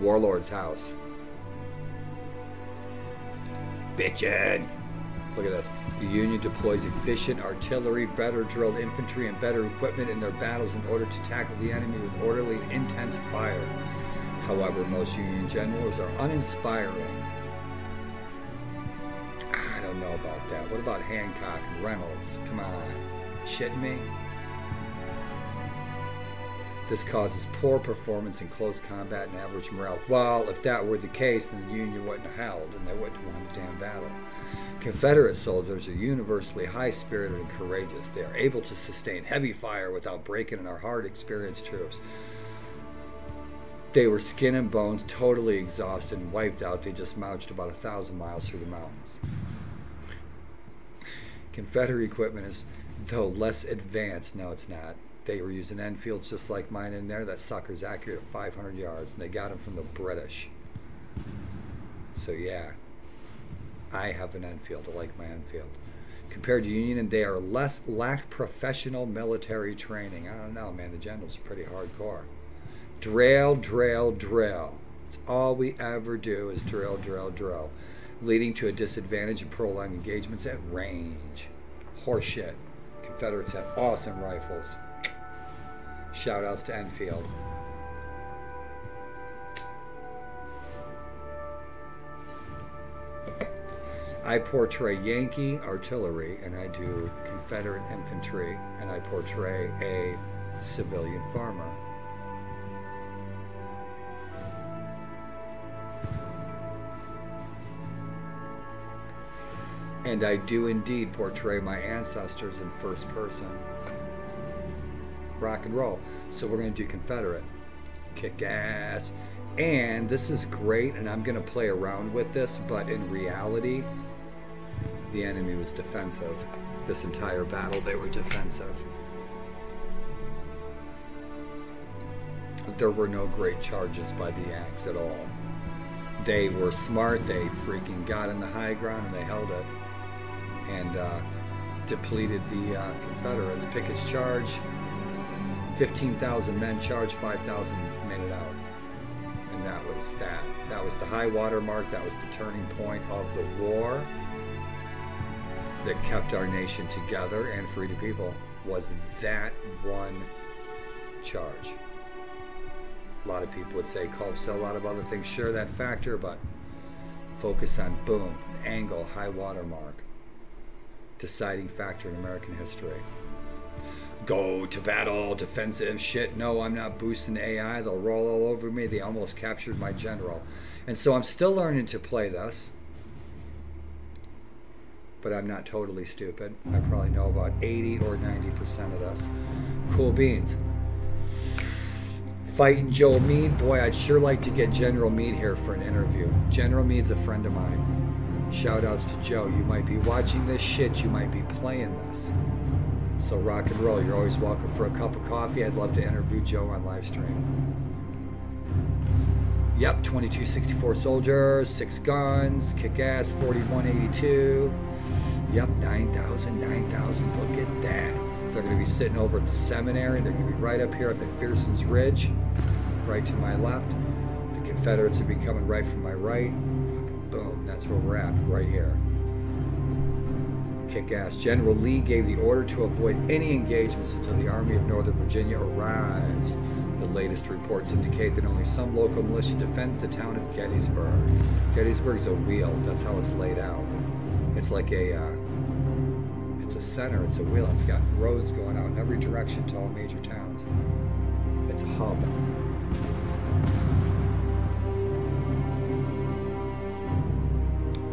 Warlord's house. Bitchin'! Look at this. The Union deploys efficient artillery, better drilled infantry, and better equipment in their battles in order to tackle the enemy with orderly and intense fire. However, most Union generals are uninspiring. I don't know about that. What about Hancock and Reynolds? Come on. Shitting me? This causes poor performance in close combat and average morale. Well, if that were the case, then the Union wouldn't have howled and they wouldn't have won the damn battle. Confederate soldiers are universally high-spirited and courageous. They are able to sustain heavy fire without breaking in our hard, experienced troops. They were skin and bones, totally exhausted and wiped out. They just marched about a thousand miles through the mountains. Confederate equipment is, though, less advanced. No, it's not. They were using Enfields just like mine in there. That sucker's accurate at five hundred yards, and they got them from the British. So yeah, I have an Enfield. I like my Enfield. Compared to Union, and they are less lack professional military training. I don't know, man. The generals are pretty hardcore. Drill, drill, drill. It's all we ever do is drill, drill, drill, leading to a disadvantage in prolonged engagements at range. Horseshit. Confederates had awesome rifles. Shoutouts to Enfield. I portray Yankee artillery, and I do Confederate infantry, and I portray a civilian farmer. And I do indeed portray my ancestors in first person. Rock and roll. So we're going to do Confederate. Kick ass. And this is great, and I'm going to play around with this, but in reality, the enemy was defensive. This entire battle, they were defensive. There were no great charges by the Yanks at all. They were smart. They freaking got in the high ground, and they held it. And uh, depleted the uh, Confederates. Pickett's charge. fifteen thousand men charged, five thousand made it out. And that was that. That was the high water mark. That was the turning point of the war that kept our nation together and free to people, was that one charge. A lot of people would say Culp's Hill, a lot of other things. Sure, that factor, but focus on boom, angle, high water mark. Deciding factor in American history. Go to battle, defensive shit. No, I'm not boosting A I. They'll roll all over me. They almost captured my general. And so I'm still learning to play this. But I'm not totally stupid. I probably know about eighty or ninety percent of this. Cool beans. Fighting Joe Meade. Boy, I'd sure like to get General Meade here for an interview. General Meade's a friend of mine. Shout outs to Joe. You might be watching this shit. You might be playing this. So rock and roll, you're always welcome for a cup of coffee. I'd love to interview Joe on live stream. Yep, twenty-two sixty-four soldiers, six guns, kick ass, forty-one eighty-two. Yep, nine thousand, nine thousand, look at that. They're going to be sitting over at the seminary. They're going to be right up here at McPherson's Ridge, right to my left. The Confederates will be coming right from my right. Boom, that's where we're at, right here. Kick-ass. General Lee gave the order to avoid any engagements until the Army of Northern Virginia arrives. The latest reports indicate that only some local militia defends the town of Gettysburg. Gettysburg's a wheel. That's how it's laid out. It's like a, uh, it's a center. It's a wheel. It's got roads going out in every direction to all major towns. It's a hub.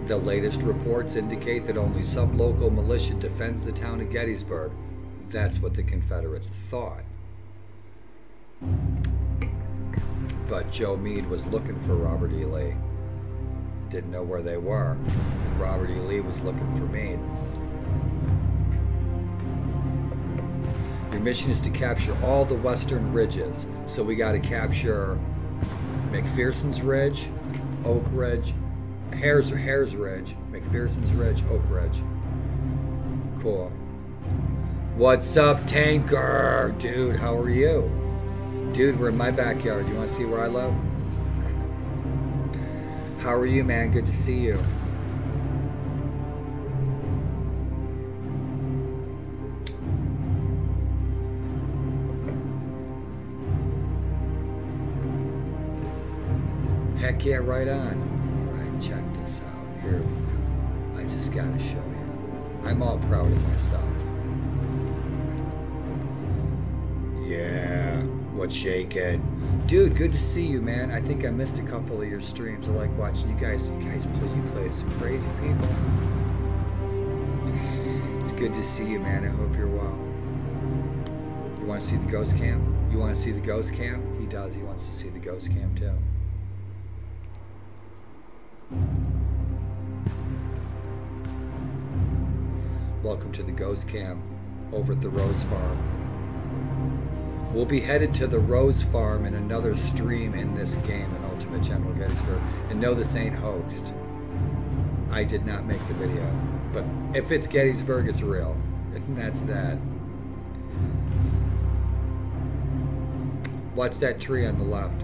The latest reports indicate that only some local militia defends the town of Gettysburg. That's what the Confederates thought. But Joe Meade was looking for Robert E. Lee. Didn't know where they were. And Robert E. Lee was looking for Meade. Your mission is to capture all the western ridges. So we got to capture McPherson's Ridge, Oak Ridge, Herr's, Herr's Ridge, McPherson's Ridge, Oak Ridge. Cool. What's up, Tanker? Dude, how are you? Dude, we're in my backyard. You want to see where I live? How are you, man? Good to see you. Heck yeah, right on. Alright, check this out. Here we go. I just gotta show you. I'm all proud of myself. Yeah, what's shaking? Dude, good to see you, man. I think I missed a couple of your streams. I like watching you guys. You guys play, you play with some crazy people. It's good to see you, man. I hope you're well. You wanna see the ghost cam? You wanna see the ghost cam? He does, he wants to see the ghost cam too. Welcome to the ghost cam over at the Rose farm. We'll be headed to the Rose farm in another stream in this game in Ultimate General Gettysburg. And no, this ain't hoaxed. I did not make the video, but if it's Gettysburg, it's real. And that's that. Watch that tree on the left.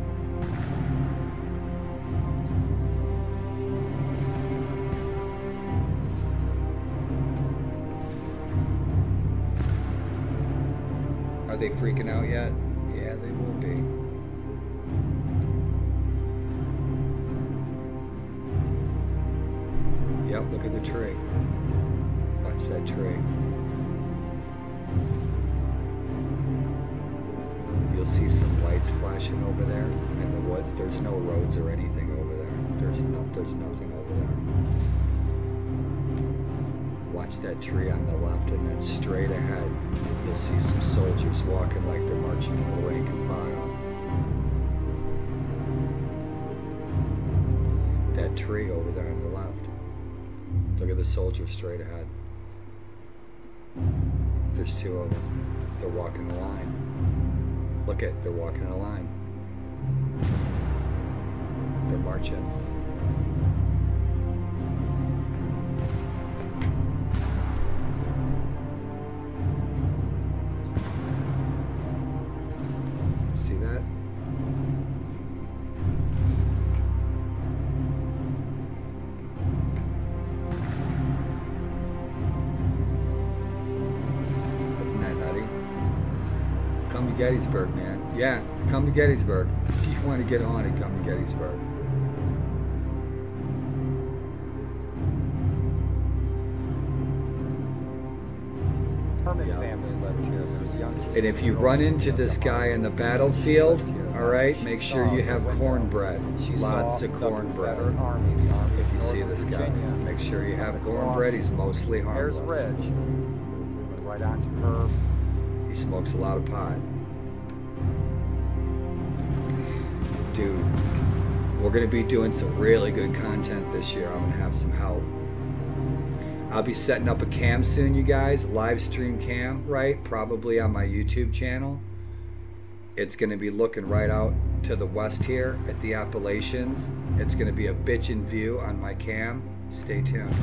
Are they freaking out yet? Yeah, they will be. Yep, look at the tree. Watch that tree. You'll see some lights flashing over there in the woods. There's no roads or anything over there. There's not. There's nothing over there. Watch that tree on the left and then straight ahead. You'll see some soldiers walking like they're marching in the rank and file. That tree over there on the left. Look at the soldiers straight ahead. There's two of them. They're walking a line. Look at, they're walking in a line. They're marching. Gettysburg, man. Yeah, come to Gettysburg. If you want to get on it, come to Gettysburg. Yeah. And if you run into this guy in the battlefield, all right, make sure you have cornbread. Lots of cornbread. If you see this guy, make sure you have cornbread. He's mostly harmless. Right onto Herb. He smokes a lot of pot. Dude, we're going to be doing some really good content this year. I'm going to have some help. I'll be setting up a cam soon, you guys. Live stream cam, right? Probably on my YouTube channel. It's going to be looking right out to the west here at the Appalachians. It's going to be a bitchin' view on my cam. Stay tuned.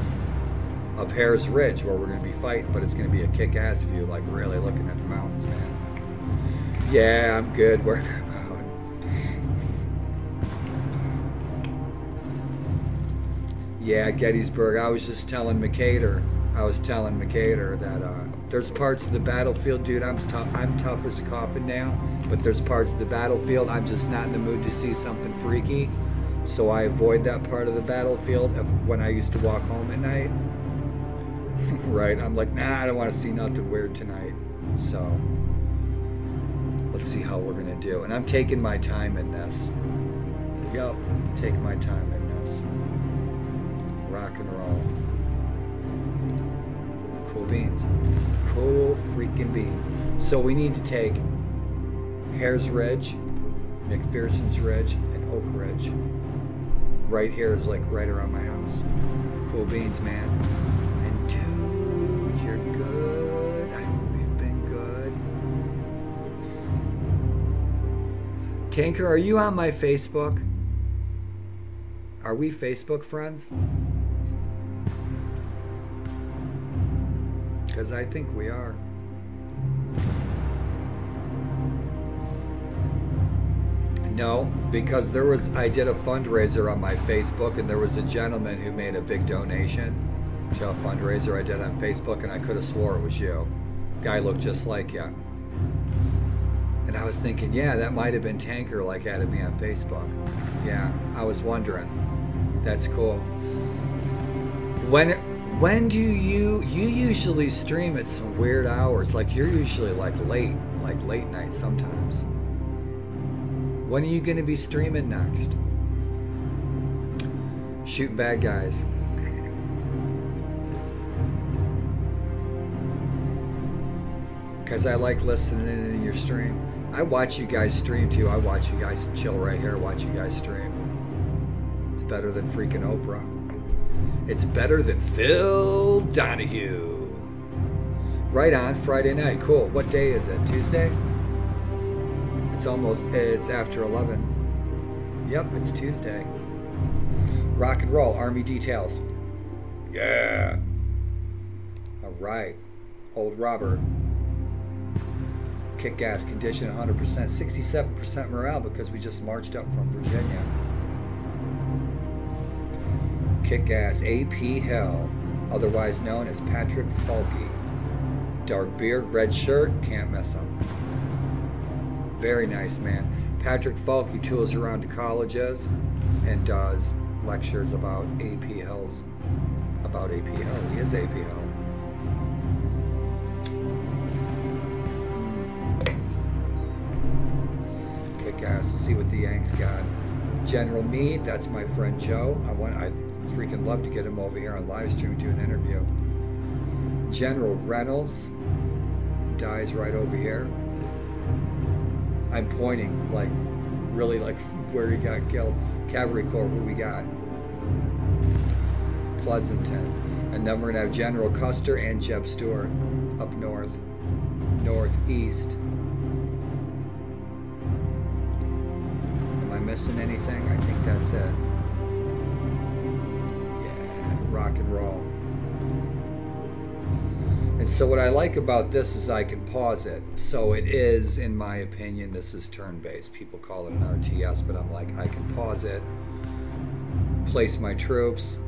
Of Herr's Ridge, where we're going to be fighting, but it's going to be a kick-ass view, like really looking at the mountains, man. Yeah, I'm good. We're... Yeah, Gettysburg. I was just telling Mercator. I was telling Mercator that uh, there's parts of the battlefield, dude. I'm tough. I'm tough as a coffin now, but there's parts of the battlefield I'm just not in the mood to see something freaky, so I avoid that part of the battlefield when I used to walk home at night. Right? I'm like, nah, I don't want to see nothing weird tonight. So let's see how we're gonna do. And I'm taking my time in this. Yep, take my time in this. Rock and roll. Cool beans. Cool freaking beans. So we need to take Herr's Ridge, McPherson's Ridge, and Oak Ridge. Right here is like right around my house. Cool beans, man. And dude, you're good. I hope you've been good. Tanker, are you on my Facebook? Are we Facebook friends? Because I think we are. No, because there was, I did a fundraiser on my Facebook, and there was a gentleman who made a big donation to a fundraiser I did on Facebook, and I could have swore it was you. Guy looked just like you. And I was thinking, yeah, that might have been Tanker, like, added me on Facebook. Yeah, I was wondering. That's cool. When when do you, you usually stream at some weird hours. Like, you're usually, like, late, like, late night sometimes. When are you going to be streaming next? Shooting bad guys. Because I like listening in to your stream. I watch you guys stream, too. I watch you guys chill right here. Watch you guys stream. It's better than freaking Oprah. It's better than Phil Donahue. Right on Friday night. Cool. What day is it? Tuesday? It's almost, it's after eleven. Yep, it's Tuesday. Rock and roll, Army details. Yeah. All right. Old Robert. Kick ass condition, one hundred percent, sixty-seven percent morale because we just marched up from Virginia. Kick ass, A P Hill, otherwise known as Patrick Falke. Dark beard, red shirt, can't miss him. Very nice man. Patrick Falke tours around to colleges and does lectures about A P Hills. About A P Hill. He is A P Hill. Kick ass. Let's see what the Yanks got. General Meade, that's my friend Joe. I want. I freaking love to get him over here on live stream to do an interview. General Reynolds dies right over here. I'm pointing, like, really, like, where he got killed. Cavalry Corps, who we got? Pleasanton. And then we're going to have General Custer and Jeb Stuart up north. Northeast. Am I missing anything? I think that's it. Yeah, rock and roll. And so what I like about this is I can pause it. So it is, in my opinion, this is turn-based. People call it an R T S, but I'm like, I can pause it, place my troops,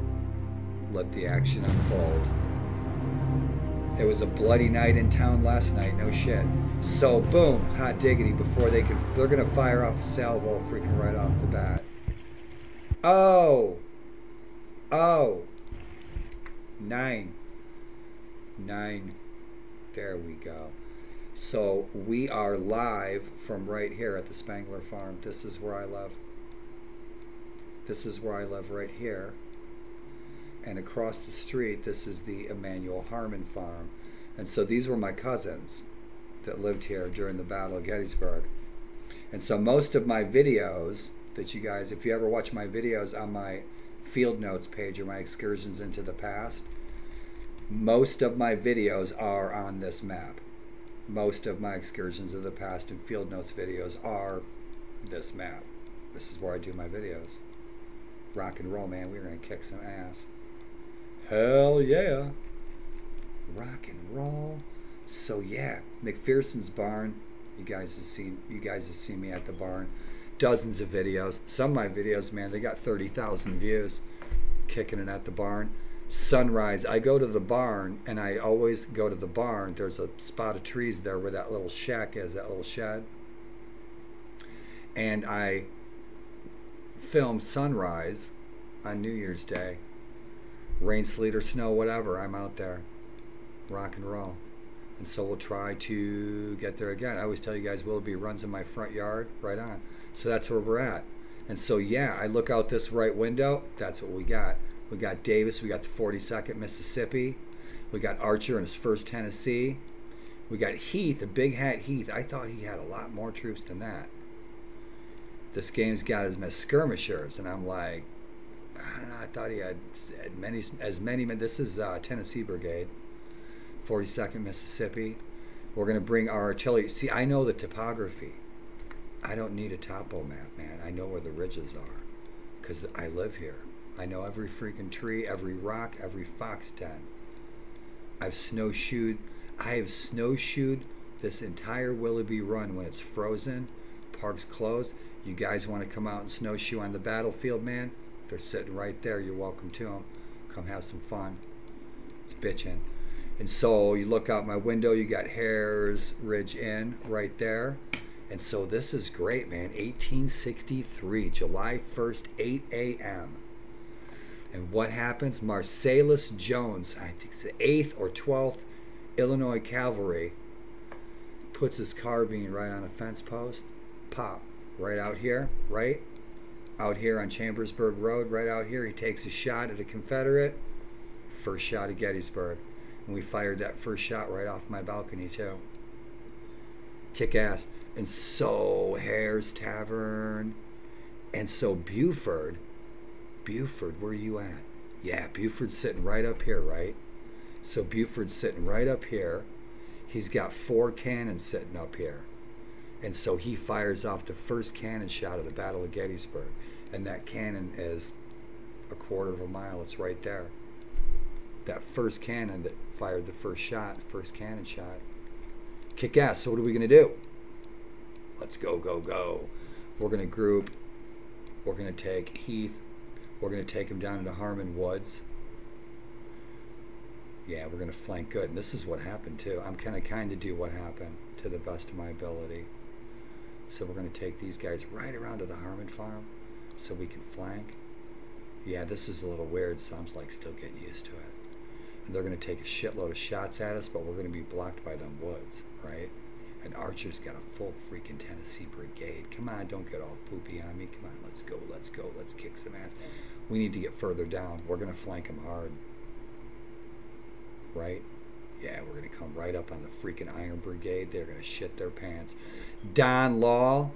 let the action unfold. It was a bloody night in town last night, no shit. So boom, hot diggity, before they can, they're gonna fire off a salvo freaking right off the bat. Oh, oh, nine. Nine. There we go. So we are live from right here at the Spangler Farm. This is where I live. This is where I live right here. And across the street, this is the Emanuel Harmon Farm. And so these were my cousins that lived here during the Battle of Gettysburg. And so most of my videos that you guys, if you ever watch my videos on my Field Notes page or my excursions into the past, most of my videos are on this map. Most of my excursions of the past and Field Notes videos are this map. This is where I do my videos. Rock and roll, man. We're going to kick some ass. Hell yeah. Rock and roll. So yeah, McPherson's barn. You guys have seen, you guys have seen me at the barn. Dozens of videos. Some of my videos, man, they got thirty thousand views. Kicking it at the barn. Sunrise. I go to the barn, and I always go to the barn. There's a spot of trees there where that little shack is, that little shed. And I film sunrise on New Year's Day. Rain, sleet, or snow, whatever. I'm out there. Rock and roll. And so we'll try to get there again. I always tell you guys, Willoughby Run's in my front yard. Right on. So that's where we're at. And so, yeah, I look out this right window. That's what we got. We got Davis, we got the forty-second Mississippi. We got Archer and his first Tennessee. We got Heath, the big hat Heath. I thought he had a lot more troops than that. This game's got as many skirmishers, and I'm like, I don't know, I thought he had many, as many. This is uh, Tennessee Brigade, forty-second Mississippi. We're going to bring our artillery. See, I know the topography. I don't need a topo map, man. I know where the ridges are because I live here. I know every freaking tree, every rock, every fox den. I've snowshoed. I have snowshoed this entire Willoughby Run when it's frozen, park's closed. You guys want to come out and snowshoe on the battlefield, man? They're sitting right there. You're welcome to them. Come have some fun. It's bitching. And so you look out my window. You got Herr's Ridge Inn right there. And so this is great, man. eighteen sixty-three, July first, eight A M And what happens? Marcellus Jones, I think it's the eighth or twelfth Illinois Cavalry, puts his carbine right on a fence post. Pop. Right out here. Right out here on Chambersburg Road. Right out here. He takes a shot at a Confederate. First shot at Gettysburg. And we fired that first shot right off my balcony, too. Kick ass. And so Herr's Tavern. And so Buford. Buford, where are you at? Yeah, Buford's sitting right up here, right? So Buford's sitting right up here. He's got four cannons sitting up here. And so he fires off the first cannon shot of the Battle of Gettysburg. And that cannon is a quarter of a mile. It's right there. That first cannon that fired the first shot, first cannon shot. Kick ass. So what are we going to do? Let's go, go, go. We're going to group. We're going to take Heath. We're going to take him down into Harmon Woods. Yeah, we're going to flank good. And this is what happened, too. I'm kind of kind to do what happened to the best of my ability. So we're going to take these guys right around to the Harmon farm so we can flank. Yeah, this is a little weird, so I'm like still getting used to it. And they're going to take a shitload of shots at us, but we're going to be blocked by them woods, right? And Archer's got a full freaking Tennessee Brigade. Come on, don't get all poopy on me. Come on, let's go, let's go, let's kick some ass. We need to get further down. We're going to flank them hard. Right? Yeah, we're going to come right up on the freaking Iron Brigade. They're going to shit their pants. Don Law,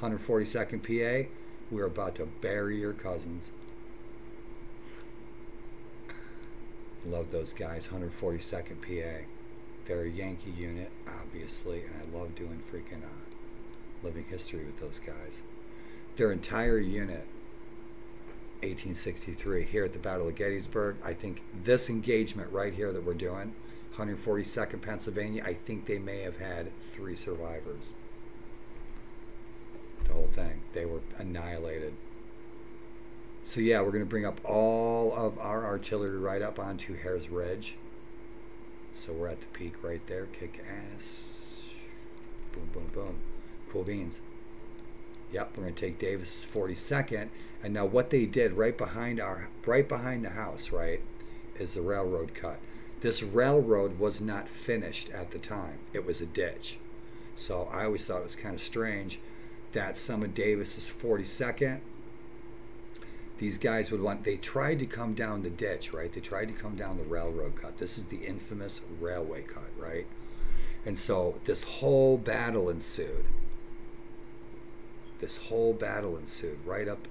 one forty-second P A, we're about to bury your cousins. Love those guys, one forty-second P A. They're a Yankee unit, obviously, and I love doing freaking uh, living history with those guys. Their entire unit, eighteen sixty-three, here at the Battle of Gettysburg, I think this engagement right here that we're doing, one forty-second Pennsylvania, I think they may have had three survivors. The whole thing. They were annihilated. So yeah, we're going to bring up all of our artillery right up onto Herr's Ridge. So we're at the peak right there. Kick ass. Boom, boom, boom. Cool beans. Yep, we're going to take Davis's forty-second. And now what they did right behind our, right behind the house, right, is the railroad cut. This railroad was not finished at the time. It was a ditch. So I always thought it was kind of strange that some of Davis's forty-second, these guys would want, they tried to come down the ditch, right? They tried to come down the railroad cut. This is the infamous railway cut, right? And so this whole battle ensued. This whole battle ensued right up,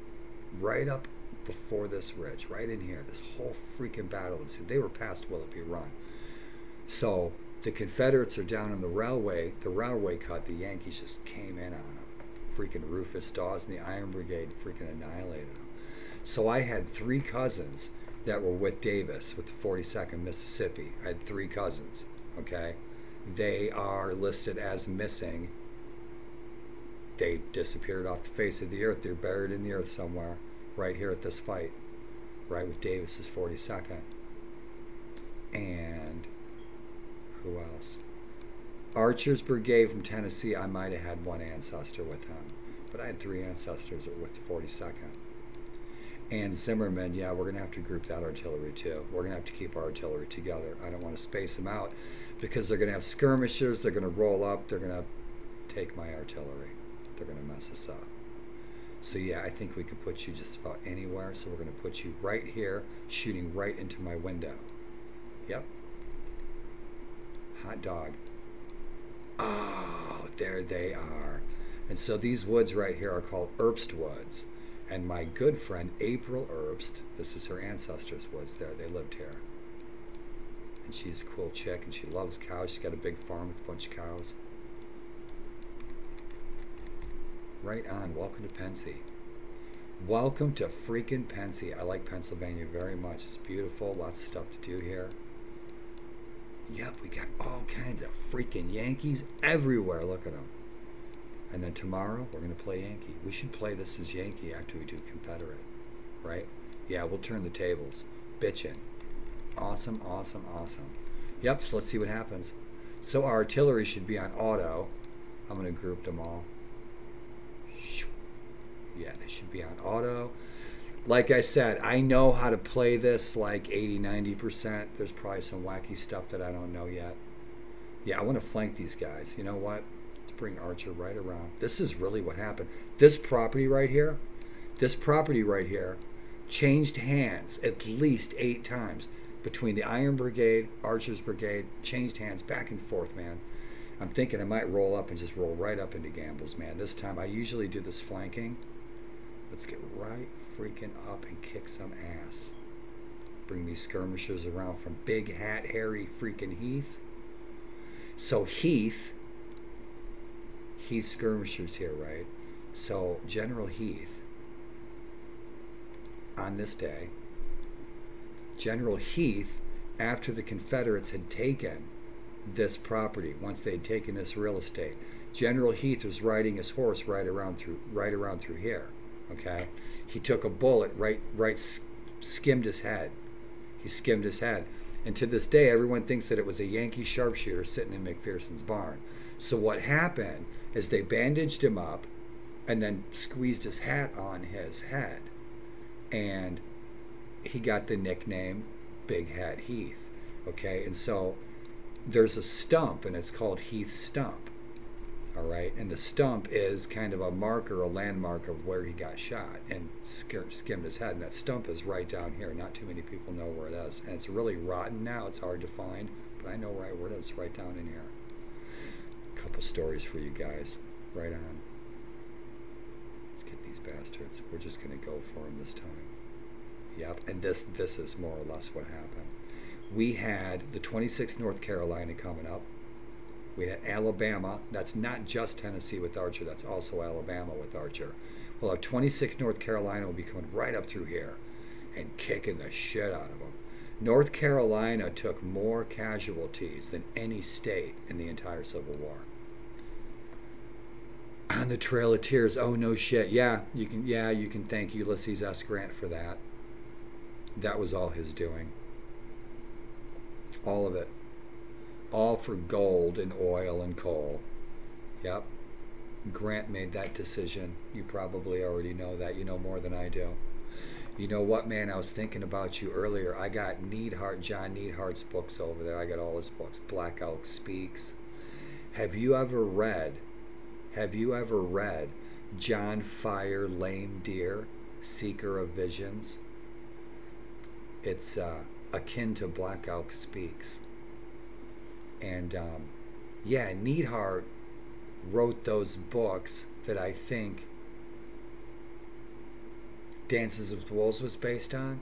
right up before this ridge, right in here. This whole freaking battle ensued. They were past Willoughby Run. So the Confederates are down on the railway, the railway cut. The Yankees just came in on them. Freaking Rufus Dawes and the Iron Brigade freaking annihilated them. So I had three cousins that were with Davis with the forty-second Mississippi. I had three cousins, okay? They are listed as missing. They disappeared off the face of the earth. They're buried in the earth somewhere, right here at this fight, right with Davis's forty-second. And who else? Archer's Brigade from Tennessee. I might have had one ancestor with him, but I had three ancestors that were with the forty-second. And Zimmerman, yeah, we're going to have to group that artillery too. We're going to have to keep our artillery together. I don't want to space them out because they're going to have skirmishers. They're going to roll up. They're going to take my artillery. They're going to mess us up. So yeah, I think we can put you just about anywhere. So we're going to put you right here, shooting right into my window. Yep. Hot dog. Oh, there they are. And so these woods right here are called Herbst Woods. And my good friend April Herbst, this is her ancestors' woods there. They lived here. And she's a cool chick, and she loves cows. She's got a big farm with a bunch of cows. Right on. Welcome to Pensy. Welcome to freaking Pensy. I like Pennsylvania very much. It's beautiful. Lots of stuff to do here. Yep, we got all kinds of freaking Yankees everywhere. Look at them. And then tomorrow, we're going to play Yankee. We should play this as Yankee after we do Confederate, right? Yeah, we'll turn the tables. Bitchin'. Awesome, awesome, awesome. Yep, so let's see what happens. So our artillery should be on auto. I'm going to group them all. Yeah, they should be on auto. Like I said, I know how to play this like eighty, ninety percent. There's probably some wacky stuff that I don't know yet. Yeah, I want to flank these guys. You know what? Let's bring Archer right around. This is really what happened. This property right here, this property right here changed hands at least eight times between the Iron Brigade, Archer's Brigade, changed hands back and forth, man. I'm thinking I might roll up and just roll right up into Gamble's, man. This time I usually do this flanking. Let's get right freaking up and kick some ass. Bring these skirmishers around from Big Hat Harry freaking Heath. So Heath, Heath skirmishers here, right? So General Heath, on this day, General Heath, after the Confederates had taken this property, once they had taken this real estate, General Heath was riding his horse right around through, right around through here. Okay, he took a bullet right, right, skimmed his head. He skimmed his head, and to this day, everyone thinks that it was a Yankee sharpshooter sitting in McPherson's barn. So what happened is they bandaged him up, and then squeezed his hat on his head, and he got the nickname Big Hat Heath. Okay, and so there's a stump, and it's called Heath's Stump. All right, and the stump is kind of a marker, a landmark of where he got shot and skimmed his head. And that stump is right down here. Not too many people know where it is. And it's really rotten now. It's hard to find, but I know right where it is, right down in here. A couple stories for you guys. Right on. Let's get these bastards. We're just going to go for them this time. Yep, and this, this is more or less what happened. We had the twenty-sixth North Carolina coming up. We had Alabama. That's not just Tennessee with Archer. That's also Alabama with Archer. Well, our twenty-sixth North Carolina will be coming right up through here and kicking the shit out of them. North Carolina took more casualties than any state in the entire Civil War. On the Trail of Tears. Oh, no shit. Yeah, you can, yeah, you can thank Ulysses S. Grant for that. That was all his doing. All of it. All for gold and oil and coal. Yep. Grant made that decision. You probably already know that. You know more than I do. You know what, man? I was thinking about you earlier. I got Needhart, John Needhart's books over there. I got all his books. Black Elk Speaks. Have you ever read, have you ever read John Fire, Lame Deer, Seeker of Visions? It's uh, akin to Black Elk Speaks. And, um, yeah, Needhart wrote those books that I think Dances with Wolves was based on,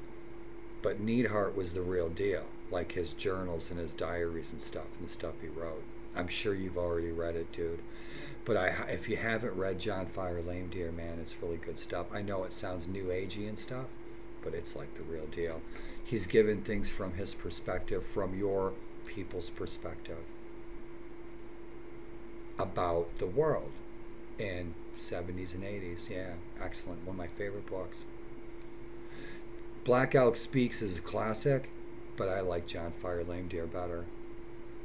but Needhart was the real deal, like his journals and his diaries and stuff and the stuff he wrote. I'm sure you've already read it, dude. But I, if you haven't read John Fire Lame Deer, man, it's really good stuff. I know it sounds new agey and stuff, but it's like the real deal. He's given things from his perspective, from your people's perspective about the world in seventies and eighties. Yeah, excellent. One of my favorite books. Black Elk Speaks is a classic, but I like John Fire Lame Deer better.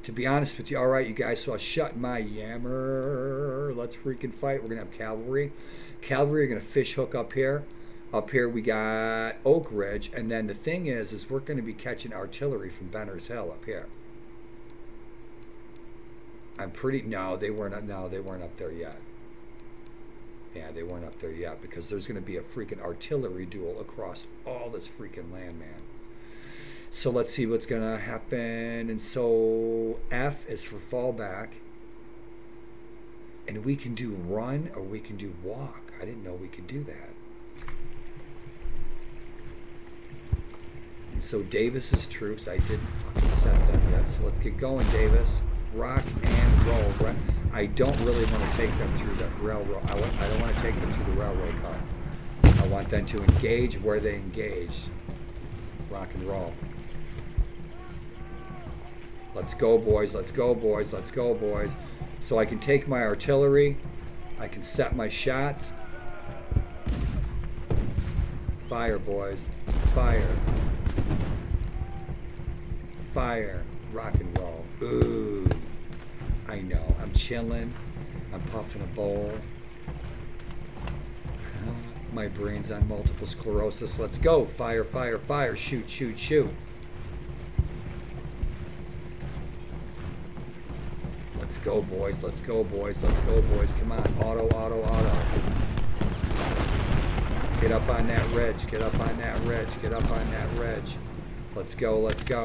To be honest with you, all right, you guys, so I'll shut my yammer. Let's freaking fight. We're going to have cavalry. Cavalry are going to fish hook up here. Up here we got Oak Ridge. And then the thing is, is we're going to be catching artillery from Benner's Hill up here. I'm pretty no, they weren't no, they weren't up there yet. Yeah, they weren't up there yet because there's going to be a freaking artillery duel across all this freaking land, man. So let's see what's going to happen. And so F is for fallback. And we can do run or we can do walk. I didn't know we could do that. And so Davis's troops, I didn't fucking set them yet. So let's get going, Davis. Rock and roll. I don't really want to take them through the railroad. I, want, I don't want to take them through the railroad car. I want them to engage where they engage. Rock and roll. Let's go, boys. Let's go, boys. Let's go, boys. So I can take my artillery I can set my shots. Fire, boys. Fire. Fire. Rock and roll. Ooh. I know. I'm chilling. I'm puffing a bowl. My brain's on multiple sclerosis. Let's go. Fire, fire, fire. Shoot, shoot, shoot. Let's go, boys. Let's go, boys. Let's go, boys. Come on. Auto, auto, auto. Get up on that ridge. Get up on that ridge. Get up on that ridge. Let's go. Let's go.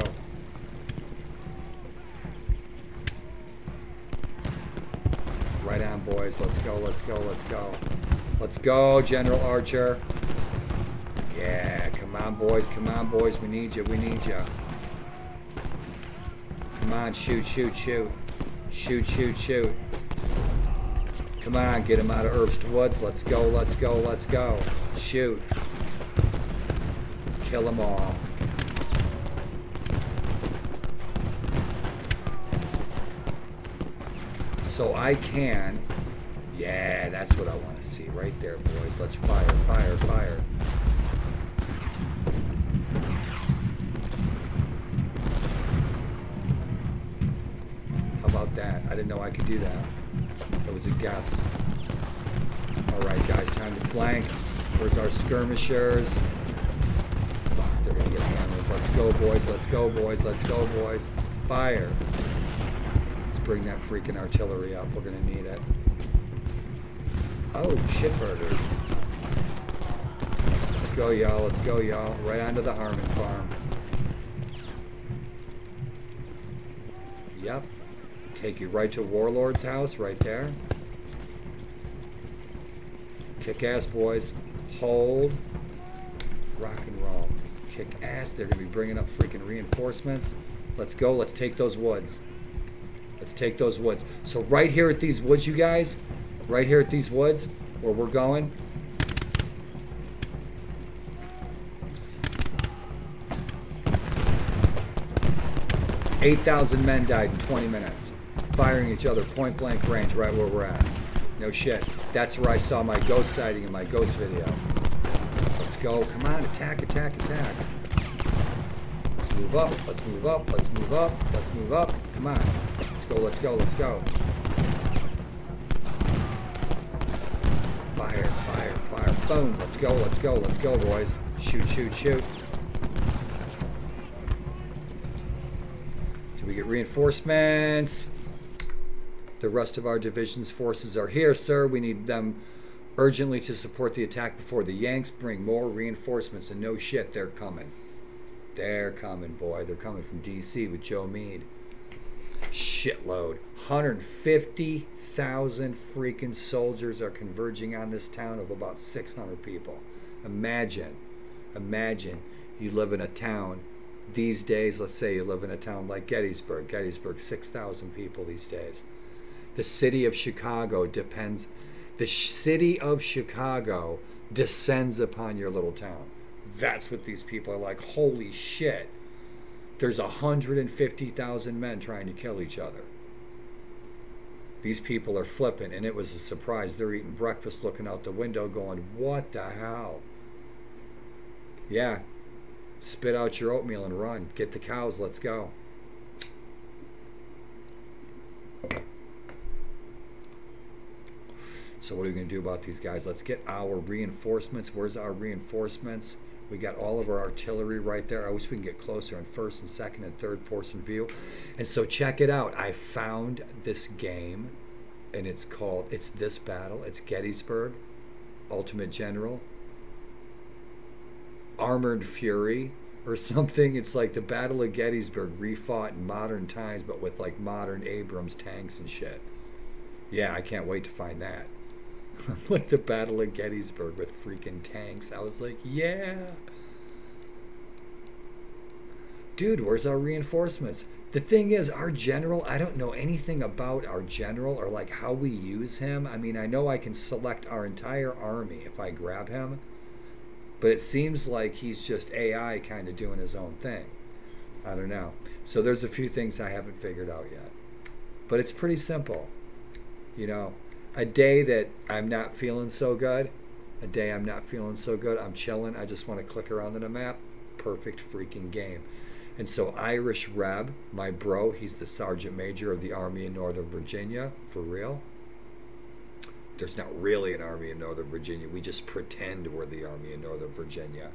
Right on, boys. Let's go. Let's go. Let's go. Let's go, General Archer. Yeah, come on, boys. Come on, boys. We need you. We need you. Come on, shoot, shoot, shoot. Shoot, shoot, shoot. Come on, get him out of Herbst Woods. Let's go, let's go, let's go. Shoot. Kill them all. So I can... Yeah, that's what I want to see right there, boys. Let's fire, fire, fire. How about that? I didn't know I could do that. It was a guess. All right, guys, time to flank. Where's our skirmishers? Fuck, they're going to get hammered. Let's go, boys. Let's go, boys. Let's go, boys. Fire. Let's bring that freaking artillery up. We're going to need it. Oh, shit burgers. Let's go, y'all. Let's go, y'all. Right onto the Harmon farm. Yep. Take you right to Warlord's house right there. Kick ass, boys. Hold. Rock and roll. Kick ass. They're going to be bringing up freaking reinforcements. Let's go. Let's take those woods. Let's take those woods. So right here at these woods, you guys... Right here at these woods, where we're going. eight thousand men died in twenty minutes. Firing each other point blank range right where we're at. No shit. That's where I saw my ghost sighting in my ghost video. Let's go. Come on, attack, attack, attack. Let's move up, let's move up, let's move up, let's move up. Come on. Let's go, let's go, let's go. Fire, fire, fire. Boom. Let's go, let's go, let's go, boys. Shoot, shoot, shoot. Do we get reinforcements? The rest of our division's forces are here, sir. We need them urgently to support the attack before the Yanks bring more reinforcements. And no shit, they're coming. They're coming, boy. They're coming from D C with Joe Meade. Shitload. one hundred fifty thousand freaking soldiers are converging on this town of about six hundred people. Imagine, imagine you live in a town these days. Let's say you live in a town like Gettysburg. Gettysburg, six thousand people these days. The city of Chicago depends, the city of Chicago descends upon your little town. That's what these people are like. Holy shit. There's one hundred fifty thousand men trying to kill each other. These people are flipping, and it was a surprise. They're eating breakfast, looking out the window, going, what the hell? Yeah, spit out your oatmeal and run. Get the cows, let's go. So what are we going to do about these guys? Let's get our reinforcements. Where's our reinforcements? We got all of our artillery right there. I wish we can get closer in first and second and third person view. And so check it out. I found this game, and it's called, it's this battle. It's Gettysburg, Ultimate General, Armored Fury, or something. It's like the Battle of Gettysburg refought in modern times, but with like modern Abrams tanks and shit. Yeah, I can't wait to find that. Like the Battle of Gettysburg with freaking tanks. I was like, yeah. Dude, where's our reinforcements? The thing is, our general, I don't know anything about our general or like how we use him. I mean, I know I can select our entire army if I grab him, but it seems like he's just A I kind of doing his own thing. I don't know. So there's a few things I haven't figured out yet, but it's pretty simple, you know. a day that I'm not feeling so good, a day I'm not feeling so good, I'm chilling, I just want to click around on a map, perfect freaking game. And so Irish Reb, my bro, he's the Sergeant Major of the Army in Northern Virginia, for real. There's not really an Army in Northern Virginia, we just pretend we're the Army in Northern Virginia,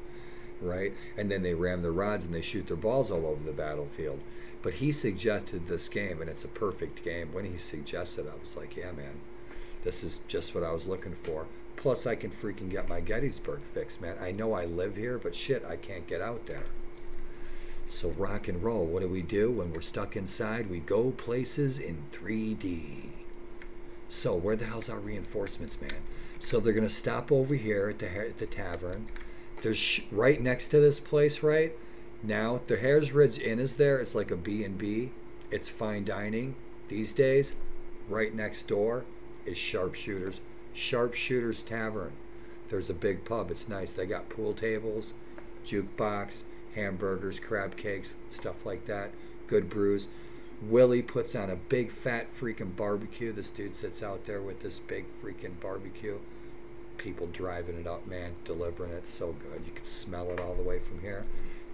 right? And then they ram their rods and they shoot their balls all over the battlefield. But he suggested this game, and it's a perfect game. When he suggested it, I was like, yeah, man, this is just what I was looking for. Plus, I can freaking get my Gettysburg fix, man. I know I live here, but shit, I can't get out there. So rock and roll, what do we do when we're stuck inside? We go places in three D. So where the hell's our reinforcements, man? So they're going to stop over here at the, at the tavern. There's sh right next to this place, right? Now, the Herr's Ridge Inn is there. It's like a B and B. It's fine dining these days. Right next door is Sharpshooters. Sharpshooters Tavern. There's a big pub. It's nice. They got pool tables, jukebox, hamburgers, crab cakes, stuff like that. Good brews. Willie puts on a big fat freaking barbecue. This dude sits out there with this big freaking barbecue. People driving it up, man, delivering it. So good. You can smell it all the way from here.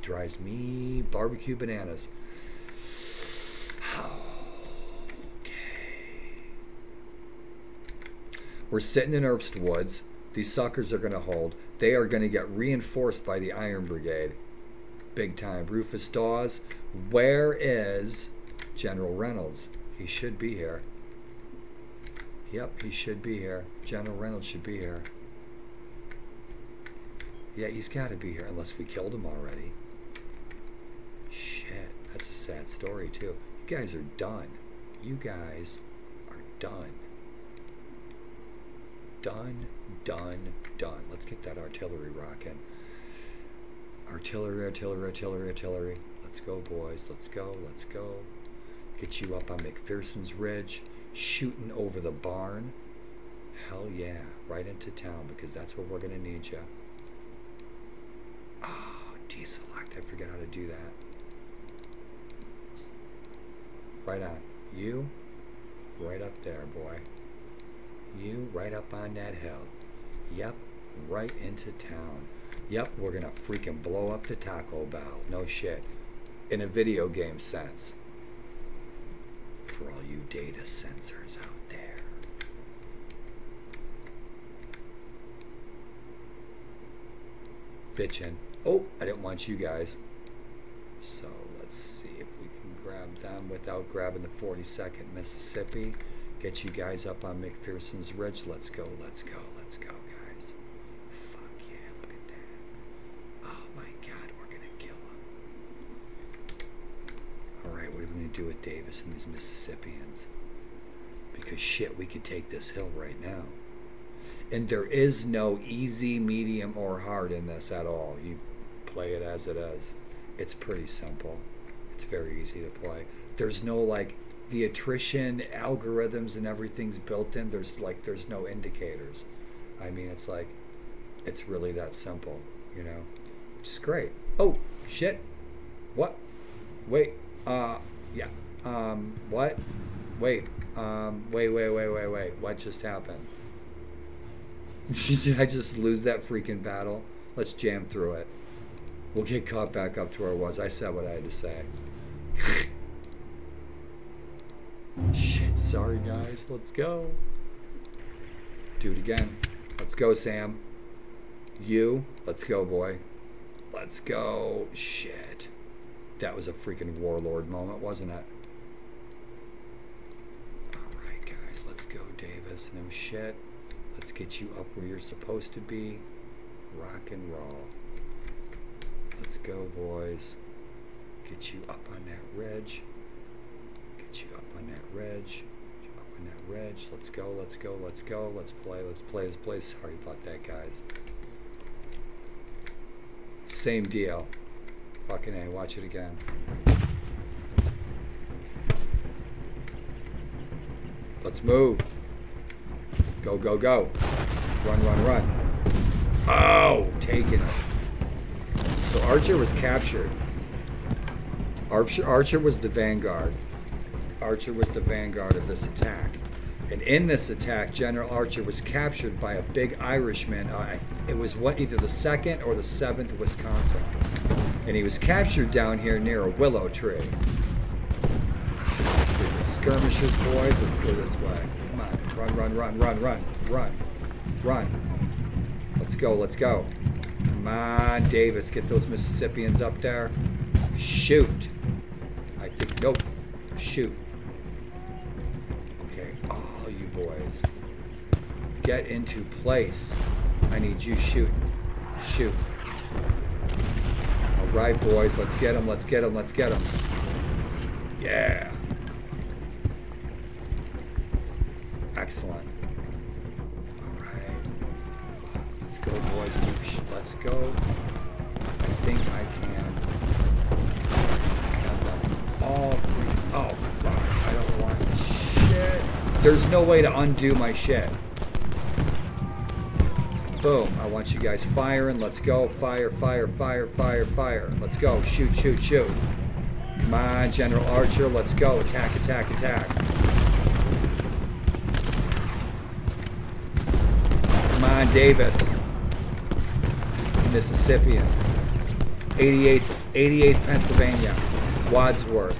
Drives me barbecue bananas. Okay. We're sitting in Herbst Woods. These suckers are going to hold. They are going to get reinforced by the Iron Brigade. Big time. Rufus Dawes. Where is General Reynolds? He should be here. Yep, he should be here. General Reynolds should be here. Yeah, he's got to be here unless we killed him already. Shit, that's a sad story too. You guys are done. You guys are done. Done, done, done. Let's get that artillery rocking. Artillery, artillery, artillery, artillery. Let's go, boys. Let's go, let's go. Get you up on McPherson's Ridge. Shooting over the barn. Hell yeah. Right into town because that's where we're going to need you. Oh, deselect. I forgot how to do that. Right on. You, right up there, boy. You, right up on that hill. Yep, right into town. Yep, we're going to freaking blow up the Taco Bell. No shit. In a video game sense. For all you data sensors out there. Bitchin'. Oh, I didn't want you guys. So let's see if we can grab them without grabbing the forty-second Mississippi. Get you guys up on McPherson's Ridge. Let's go, let's go, let's go, guys. Fuck yeah, look at that. Oh my god, we're gonna kill him. Alright, what are we gonna do with Davis and these Mississippians? Because shit, we could take this hill right now. And there is no easy, medium, or hard in this at all. You play it as it is. It's pretty simple. It's very easy to play. There's no, like, the attrition algorithms and everything's built in. There's, like, there's no indicators. I mean, it's like, it's really that simple, you know? Which is great. Oh, shit. What? Wait. Uh, yeah. Um, what? Wait. Um, wait, wait, wait, wait, wait. What just happened? Did I just lose that freaking battle? Let's jam through it. We'll get caught back up to where it was. I said what I had to say. Shit, sorry guys. Let's go. Do it again. Let's go, Sam. You. Let's go, boy. Let's go. Shit. That was a freaking warlord moment, wasn't it? Alright, guys. Let's go, Davis. No shit. Let's get you up where you're supposed to be. Rock and roll. Let's go, boys. Get you up on that ridge. Get you up on that ridge. Get you up on that ridge. Let's go, let's go, let's go. Let's play, let's play, let's play. Sorry about that, guys. Same deal. Fucking A, watch it again. Let's move. Go, go, go. Run, run, run. Oh, taking it. So Archer was captured. Archer, Archer was the vanguard. Archer was the vanguard of this attack. And in this attack, General Archer was captured by a big Irishman. Uh, it was what, either the second or the seventh Wisconsin. And he was captured down here near a willow tree. Let's get the skirmishers, boys. Let's go this way. Come on. Run, run, run, run, run, run, run. Let's go, let's go. Come on, Davis. Get those Mississippians up there. Shoot. I think, nope. Shoot. Boys, get into place. I need you shooting. Shoot. All right, boys, let's get them, let's get them, let's get them. Yeah. Excellent. All right. Let's go, boys. Let's go. I think I can. All three. Oh, fuck. I don't want shit. There's no way to undo my shit. Boom. I want you guys firing. Let's go. Fire, fire, fire, fire, fire. Let's go. Shoot, shoot, shoot. Come on, General Archer. Let's go. Attack, attack, attack. Come on, Davis. Mississippians. eighty-eighth, eighty-eighth Pennsylvania. Wadsworth.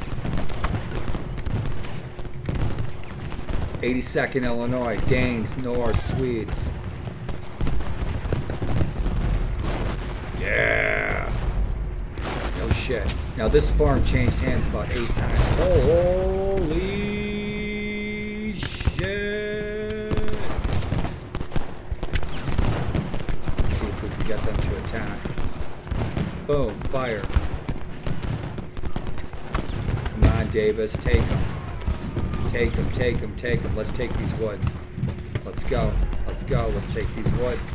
eighty-second Illinois, Danes, Norse, Swedes. Yeah. No shit. Now this farm changed hands about eight times. Holy shit. Let's see if we can get them to attack. Boom, fire. Come on, Davis, take them. Take them, take them, take them. Let's take these woods. Let's go. Let's go. Let's take these woods.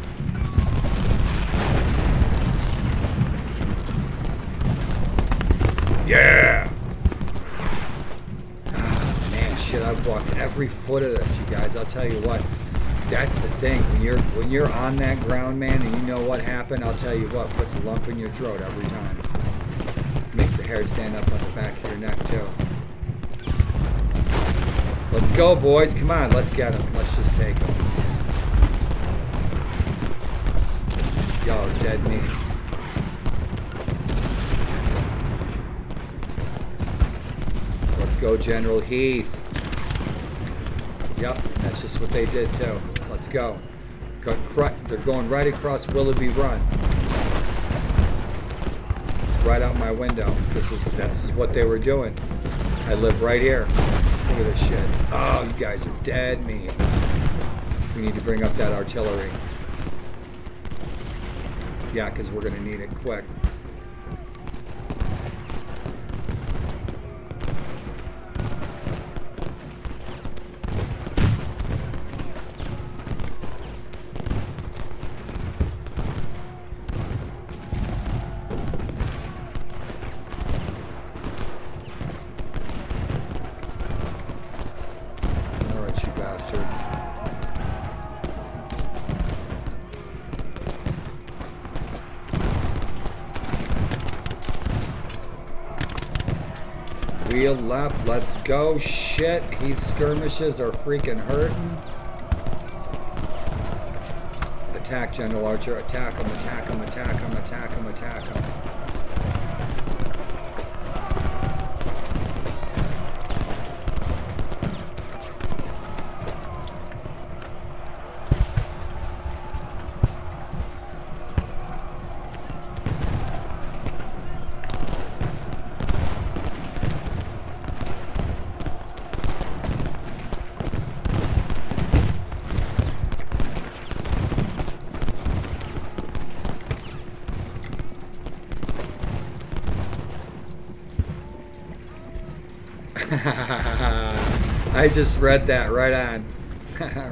Yeah! Ah, man, shit, I've walked every foot of this, you guys. I'll tell you what. That's the thing. When you're when you're on that ground, man, and you know what happened, I'll tell you what, puts a lump in your throat every time. Makes the hair stand up on the back of your neck, too. Let's go, boys. Come on. Let's get them. Let's just take them. Yo, dead meat. Let's go, General Heath. Yep, that's just what they did, too. Let's go. They're going right across Willoughby Run. It's right out my window. This is, this is what they were doing. I live right here. Look at this shit. Oh, you guys are dead meat. We need to bring up that artillery. Yeah, because we're going to need it quick. Left, let's go. Shit, these skirmishes are freaking hurting. Attack, General Archer. Attack him, attack him, attack him, attack him, attack I just read that right on.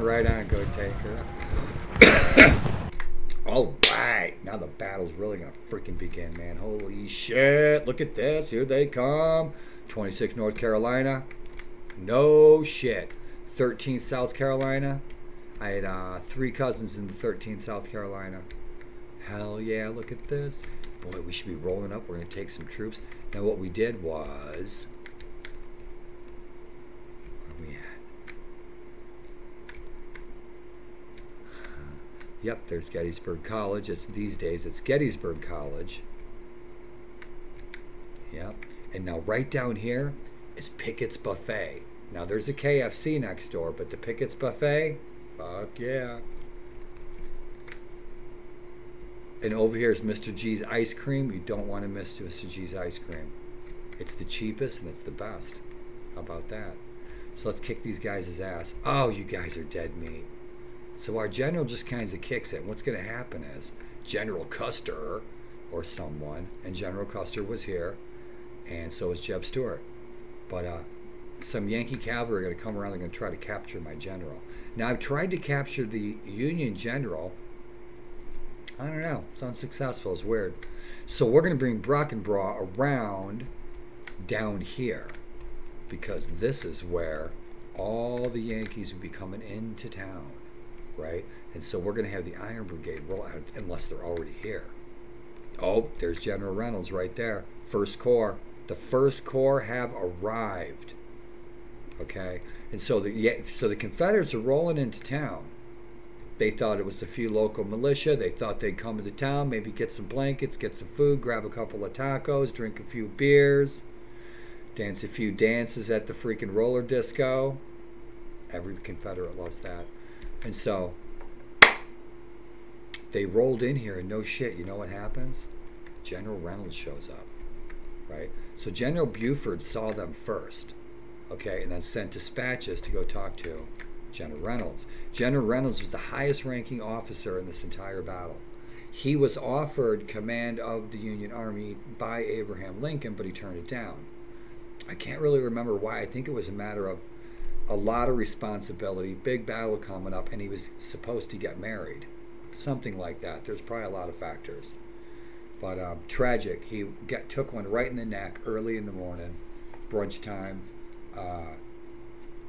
Right on, go take her. Alright, now the battle's really gonna freaking begin, man. Holy shit, look at this. Here they come. twenty-sixth North Carolina. No shit. thirteenth South Carolina. I had uh, three cousins in the thirteenth South Carolina. Hell yeah, look at this. Boy, we should be rolling up. We're gonna take some troops. Now, what we did was. Yep, there's Gettysburg College. It's these days, it's Gettysburg College. Yep. And now right down here is Pickett's Buffet. Now there's a K F C next door, but the Pickett's Buffet, fuck yeah. And over here is Mister G's ice cream. You don't want to miss Mister G's ice cream. It's the cheapest and it's the best. How about that? So let's kick these guys' ass. Oh, you guys are dead meat. So our general just kind of kicks it. What's going to happen is General Custer or someone, and General Custer was here, and so was Jeb Stuart. But uh, some Yankee cavalry are going to come around. They're going to try to capture my general. Now, I've tried to capture the Union general. I don't know. It's unsuccessful. It's weird. So we're going to bring Brockenbrough around down here, because this is where all the Yankees would be coming into town, right? And so we're going to have the Iron Brigade roll out, unless they're already here. Oh, there's General Reynolds right there. First Corps. The First Corps have arrived, okay? And so the, so the Confederates are rolling into town. They thought it was a few local militia. They thought they'd come into town, maybe get some blankets, get some food, grab a couple of tacos, drink a few beers, dance a few dances at the freaking roller disco. Every Confederate loves that. And so they rolled in here, and no shit, you know what happens? General Reynolds shows up, right? So General Buford saw them first, okay, and then sent dispatches to go talk to General Reynolds. General Reynolds was the highest ranking officer in this entire battle. He was offered command of the Union Army by Abraham Lincoln, but he turned it down. I can't really remember why. I think it was a matter of a lot of responsibility, big battle coming up, and he was supposed to get married. Something like that. There's probably a lot of factors. But um, tragic. He got, took one right in the neck early in the morning, brunch time. Uh,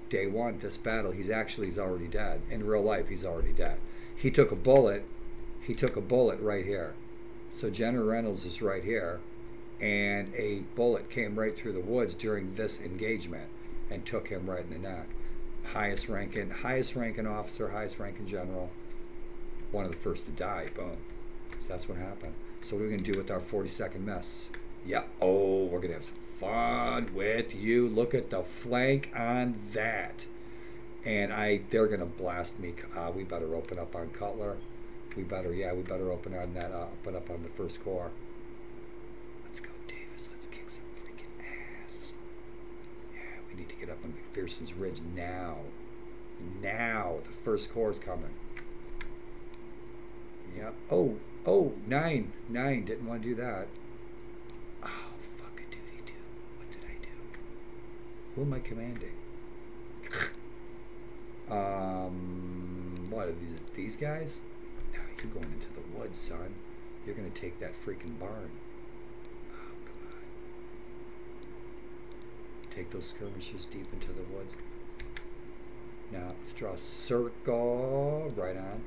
Day one, this battle, he's actually he's already dead. In real life, he's already dead. He took a bullet. He took a bullet right here. So General Reynolds is right here, and a bullet came right through the woods during this engagement and took him right in the neck. Highest ranking, highest ranking officer, highest ranking general, one of the first to die. Boom. So that's what happened. So what are we gonna do with our forty-second Mess? Yeah. Oh, we're gonna have some fun with you. Look at the flank on that. And I they're gonna blast me. Uh, we better open up on Cutler. We better yeah we better open on that uh, open up on the First Corps. Let's go, Davis. Let's kick some freaking ass. Yeah, we need to get up on McPherson's Ridge now. Now the First Corps is coming. Yep. Oh oh nine nine didn't want to do that. Who am I commanding? um, what are these? These guys? No, you're going into the woods, son. You're gonna take that freaking barn. Oh, come on. Take those skirmishers deep into the woods. Now let's draw a circle. Right on.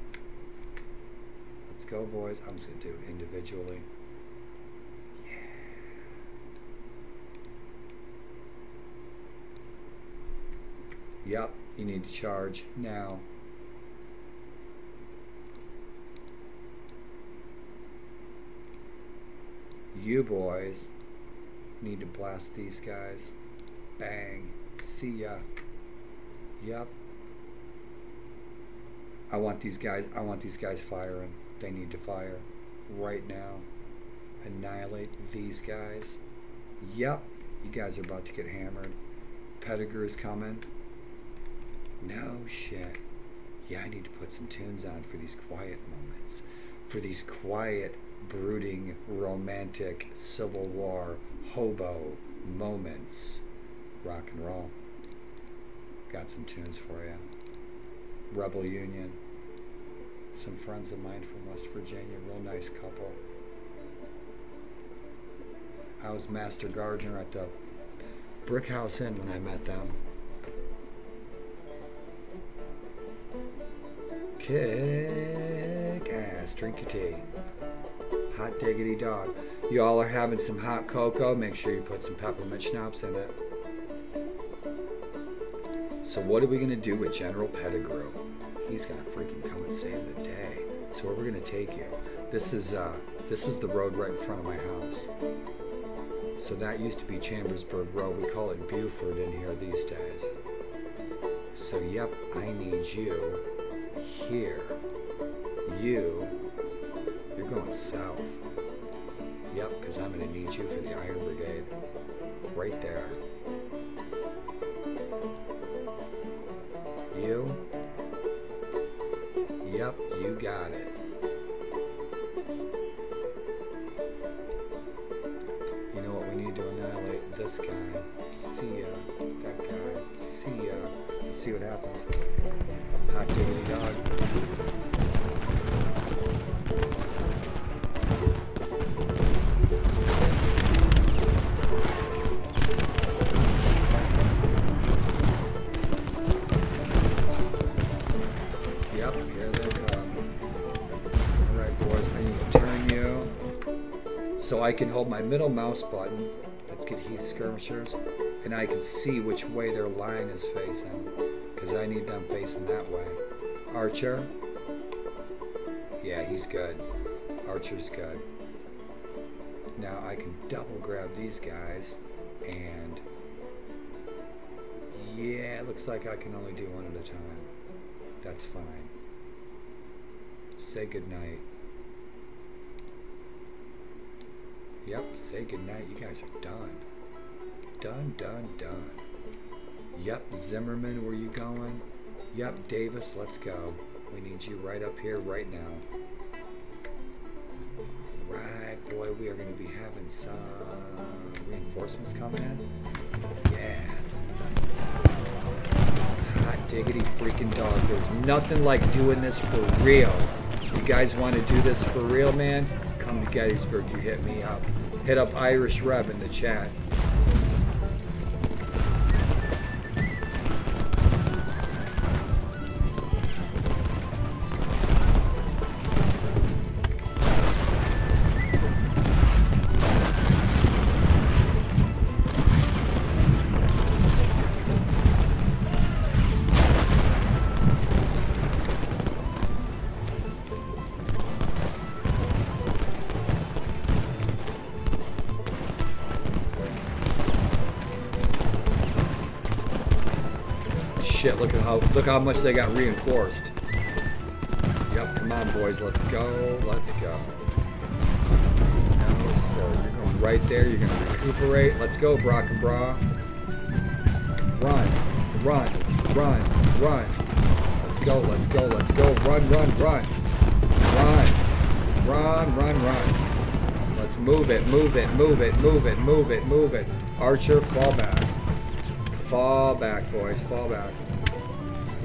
Let's go, boys. I'm just gonna do it individually. Yep, you need to charge now. You boys need to blast these guys. Bang. See ya. Yep. I want these guys, I want these guys firing. They need to fire right now. Annihilate these guys. Yep. You guys are about to get hammered. Pettigrew's coming. No shit. Yeah, I need to put some tunes on for these quiet moments. For these quiet, brooding, romantic, Civil War, hobo moments. Rock and roll. Got some tunes for you. Rebel Union. Some friends of mine from West Virginia. Real nice couple. I was master gardener at the Brick House Inn when I met them. Kick ass, drink your tea. Hot diggity dog. You all are having some hot cocoa. Make sure you put some peppermint schnapps in it. So what are we going to do with General Pettigrew? He's going to freaking come and save the day. So where we're going to take you, this is uh, this is the road right in front of my house. So that used to be Chambersburg Road. We call it Buford in here these days. So yep, I need you here. You, you're going south. Yep, because I'm going to need you for the Iron Brigade. Right there. You. Yep, you got it. You know what we need to annihilate? This guy. See ya. That guy. See ya. Let's see what happens. Hot diggity dog. So I can hold my middle mouse button, let's get Heath Skirmishers, and I can see which way their line is facing, because I need them facing that way. Archer, yeah, he's good. Archer's good. Now I can double grab these guys, and yeah, it looks like I can only do one at a time. That's fine. Say goodnight. Yep, say goodnight. You guys are done. Done, done, done. Yep, Zimmerman, where you going? Yep, Davis, let's go. We need you right up here, right now. Right, boy, we are going to be having some reinforcements coming in. Yeah. Hot diggity freaking dog. There's nothing like doing this for real. You guys want to do this for real, man? Come to Gettysburg, you hit me up. Hit up Irish Rev in the chat. Look at how look how much they got reinforced. Yep, come on boys, let's go, let's go. No, so you're going right there, you're gonna recuperate. Let's go, Brock and Bra. Run, run, run, run. Let's go, let's go, let's go. Run, run, run. Run. Run, run, run. Let's move it, move it, move it, move it, move it, move it. Archer, fall back. Fall back, boys, fall back.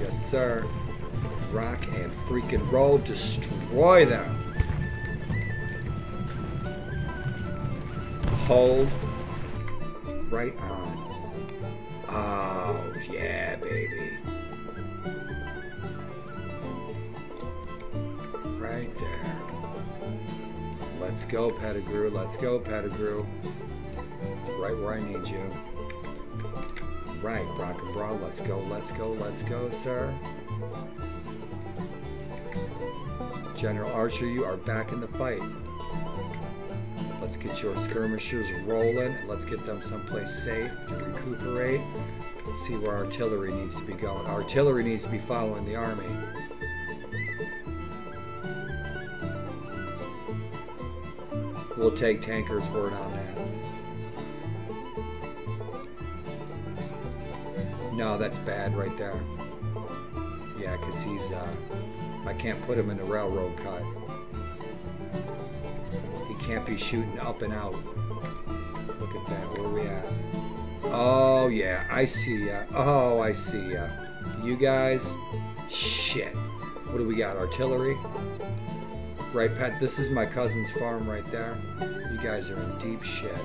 Yes, sir. Rock and freaking roll. Destroy them. Hold. Right on. Oh, yeah, baby. Right there. Let's go, Pettigrew. Let's go, Pettigrew. Right where I need you. Right, Brock and Brawl, let's go, let's go, let's go, sir. General Archer, you are back in the fight. Let's get your skirmishers rolling. Let's get them someplace safe to recuperate. Let's see where artillery needs to be going. Artillery needs to be following the army. We'll take Tanker's word on that. No, that's bad right there. Yeah, because he's, uh, I can't put him in the railroad cut. He can't be shooting up and out. Look at that, where are we at? Oh, yeah, I see ya. Oh, I see ya. You guys, shit. What do we got, artillery? Right, Pat, this is my cousin's farm right there. You guys are in deep shit.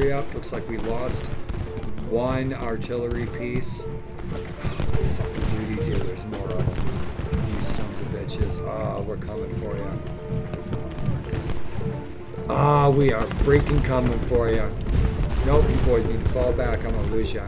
artillery up. Looks like we lost one artillery piece. Fucking duty dealers, more of them. These sons of bitches. Ah, oh, we're coming for you. Ah, oh, we are freaking coming for you. Nope, you boys need to fall back. I'm gonna lose you.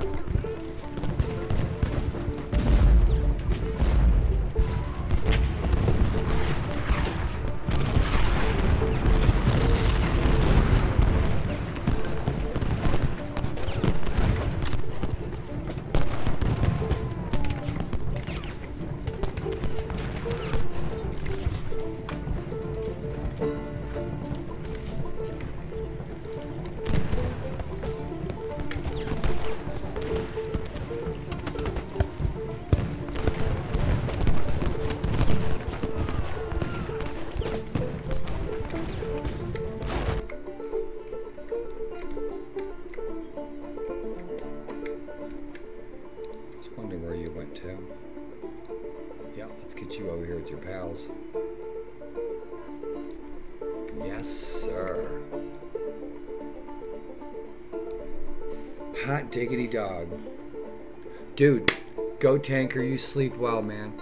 Dude, go tanker, you sleep well, man.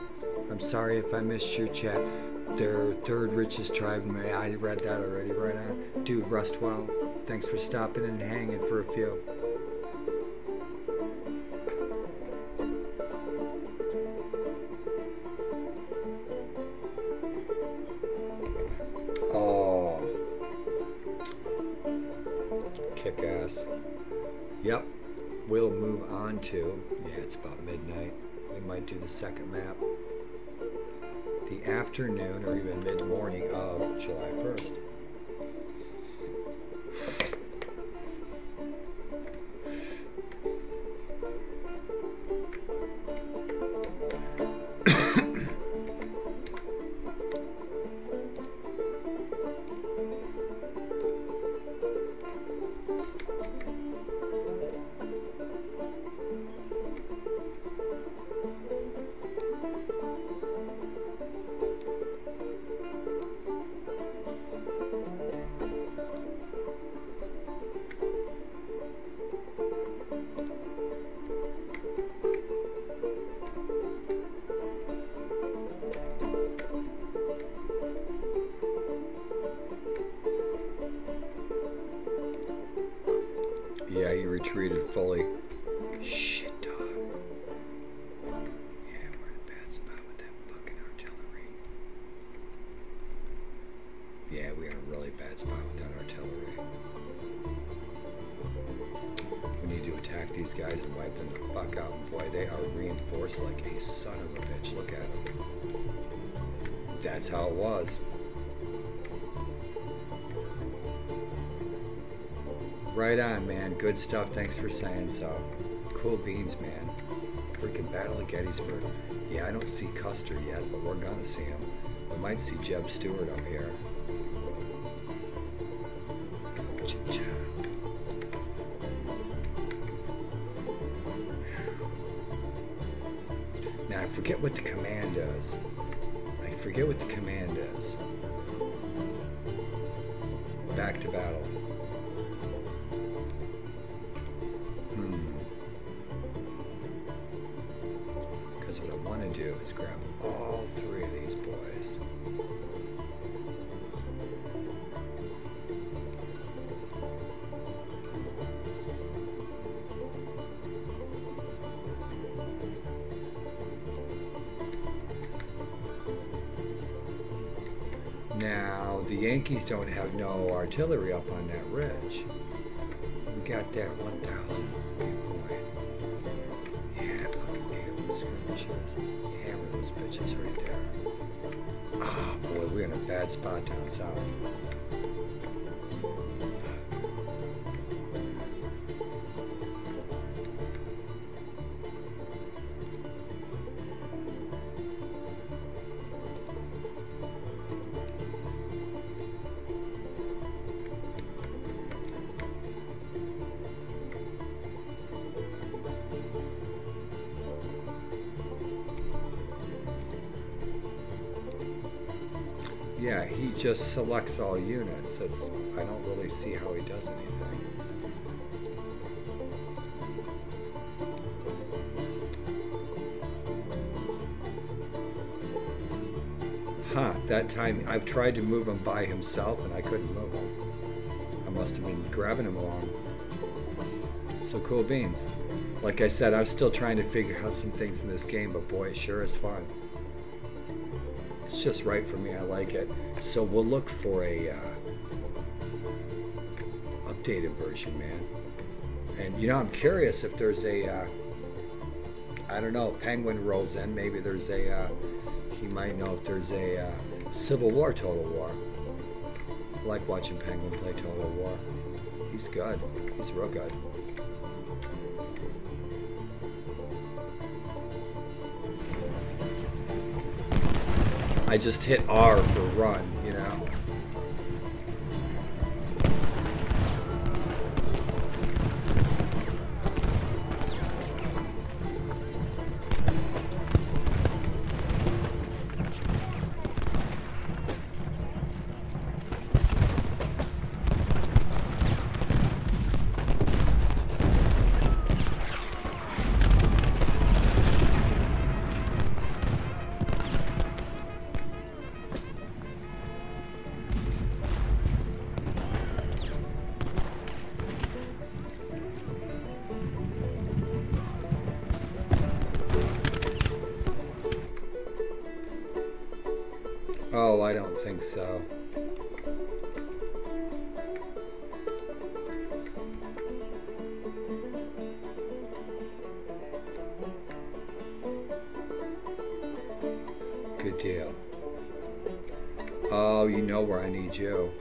I'm sorry if I missed your chat. They're third richest tribe in May. I read that already, right on. Dude, Rustwell, thanks for stopping and hanging for a few. Oh. Kick ass. Yep. We'll move on to, yeah, it's about midnight. We might do the second map. The afternoon or even mid-morning of July first. Good stuff, thanks for saying so. Cool beans, man. Freaking Battle of Gettysburg. Yeah, I don't see Custer yet, but we're gonna see him. We might see Jeb Stuart up here. Now, I forget what the command is. I forget what the command is. Back to battle. Is grab all three of these boys. Now, the Yankees don't have no artillery up on that ridge. We got that one thousand. Yeah, fucking damn the skirmishes. Those bitches right there. Ah, oh, boy, we're in a bad spot down south. Just selects all units. That's, I don't really see how he does anything. that time, I've tried to move him by himself, and I couldn't move him. I must have been grabbing him along. So cool beans. Like I said, I'm still trying to figure out some things in this game, but boy, it sure is fun. It's just right for me. I like it. So we'll look for a uh, updated version, man. And you know, I'm curious if there's a, uh, I don't know, Penguin rolls in. Maybe there's a, uh, he might know if there's a uh, Civil War Total War. I like watching Penguin play Total War. He's good. He's real good. I just hit R for run, you know. So, good deal. Oh, you know where I need you.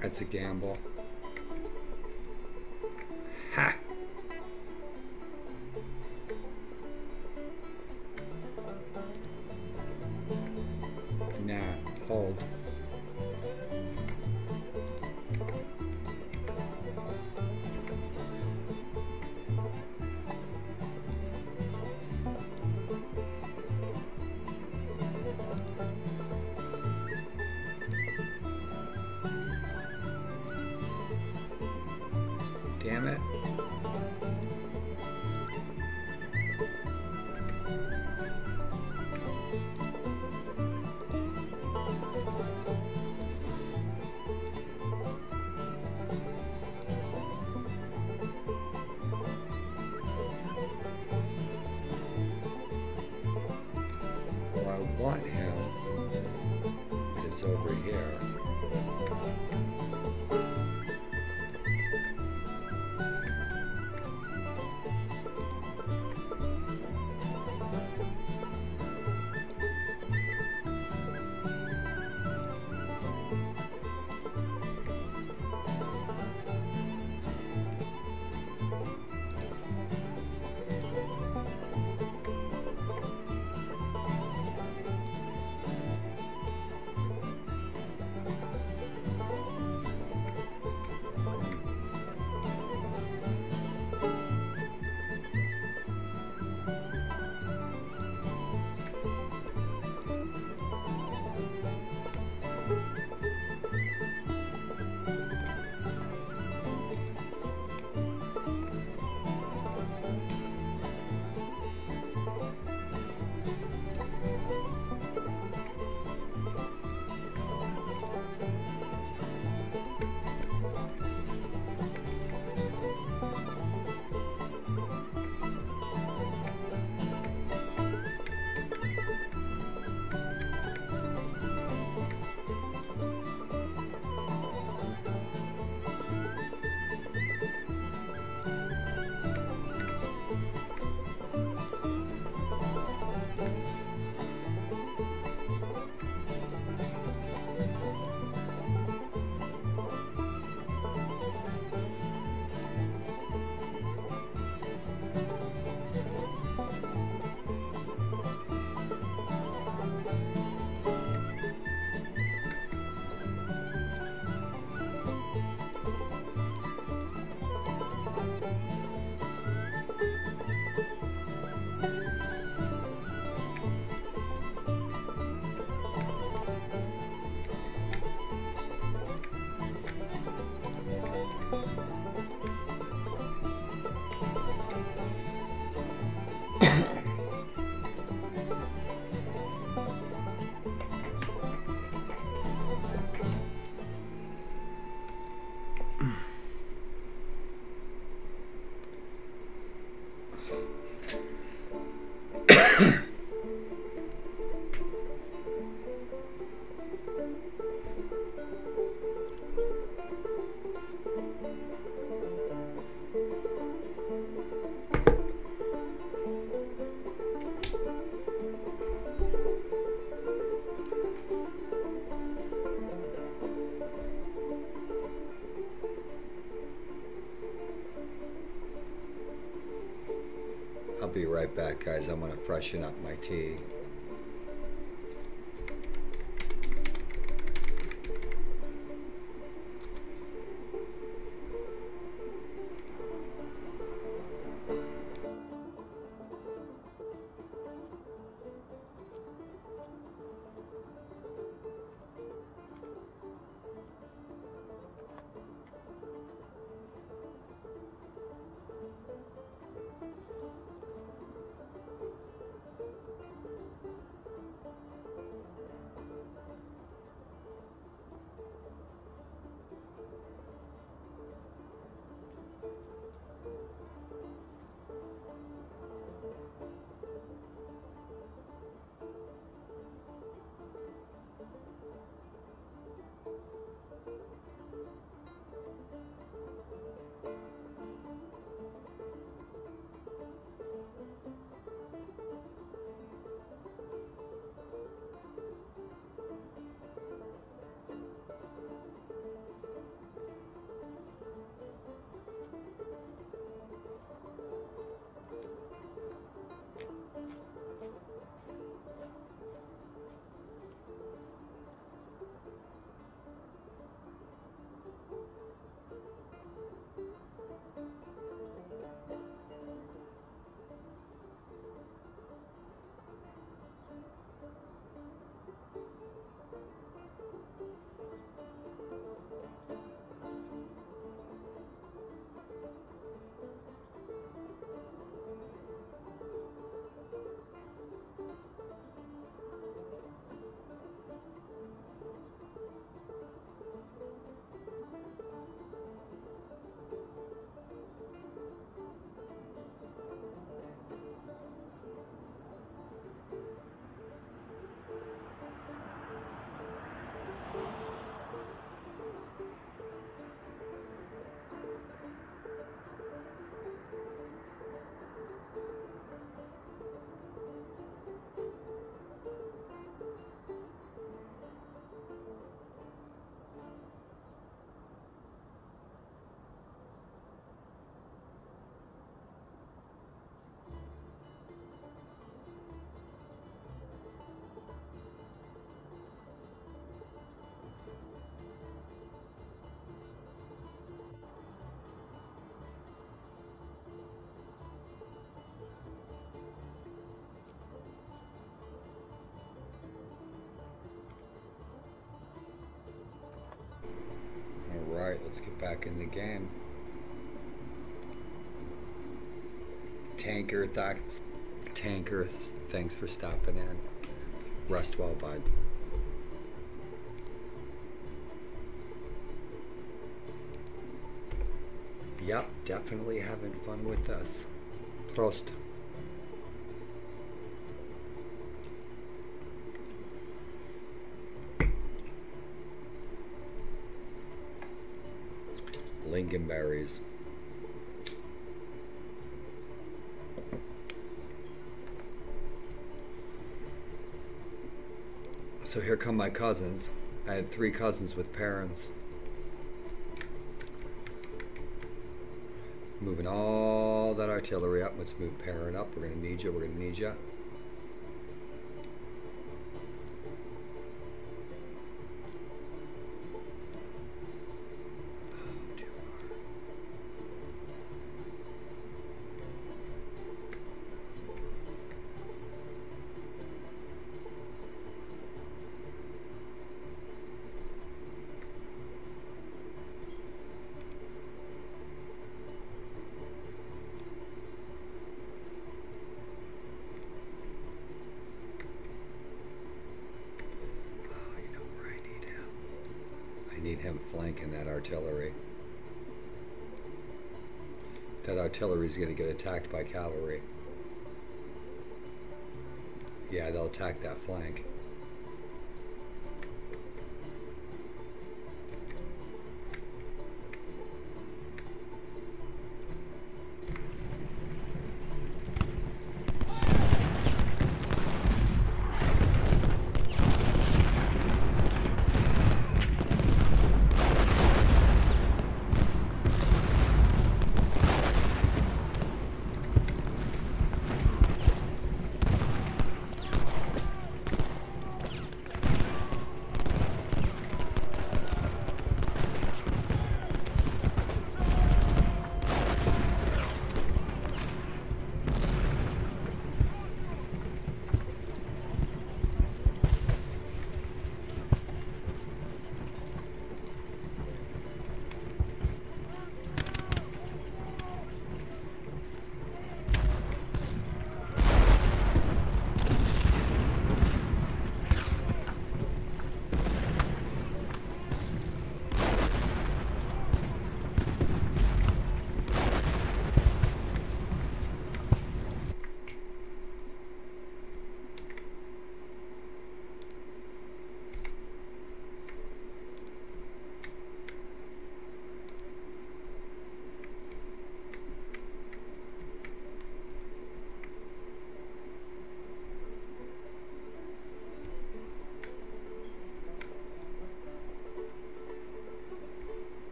That's a gamble. Ha! Nah, hold. I'll be right back, guys. I'm going to freshen up my tea. Alright, let's get back in the game. Tanker, th tanker, th thanks for stopping in. Rest well, bud. Yep, definitely having fun with this. Prost. Lingonberries. So here come my cousins. I had three cousins with parents. Moving all that artillery up. Let's move parent up. We're going to need you. We're going to need you. Artillery is going to get attacked by cavalry. Yeah, they'll attack that flank.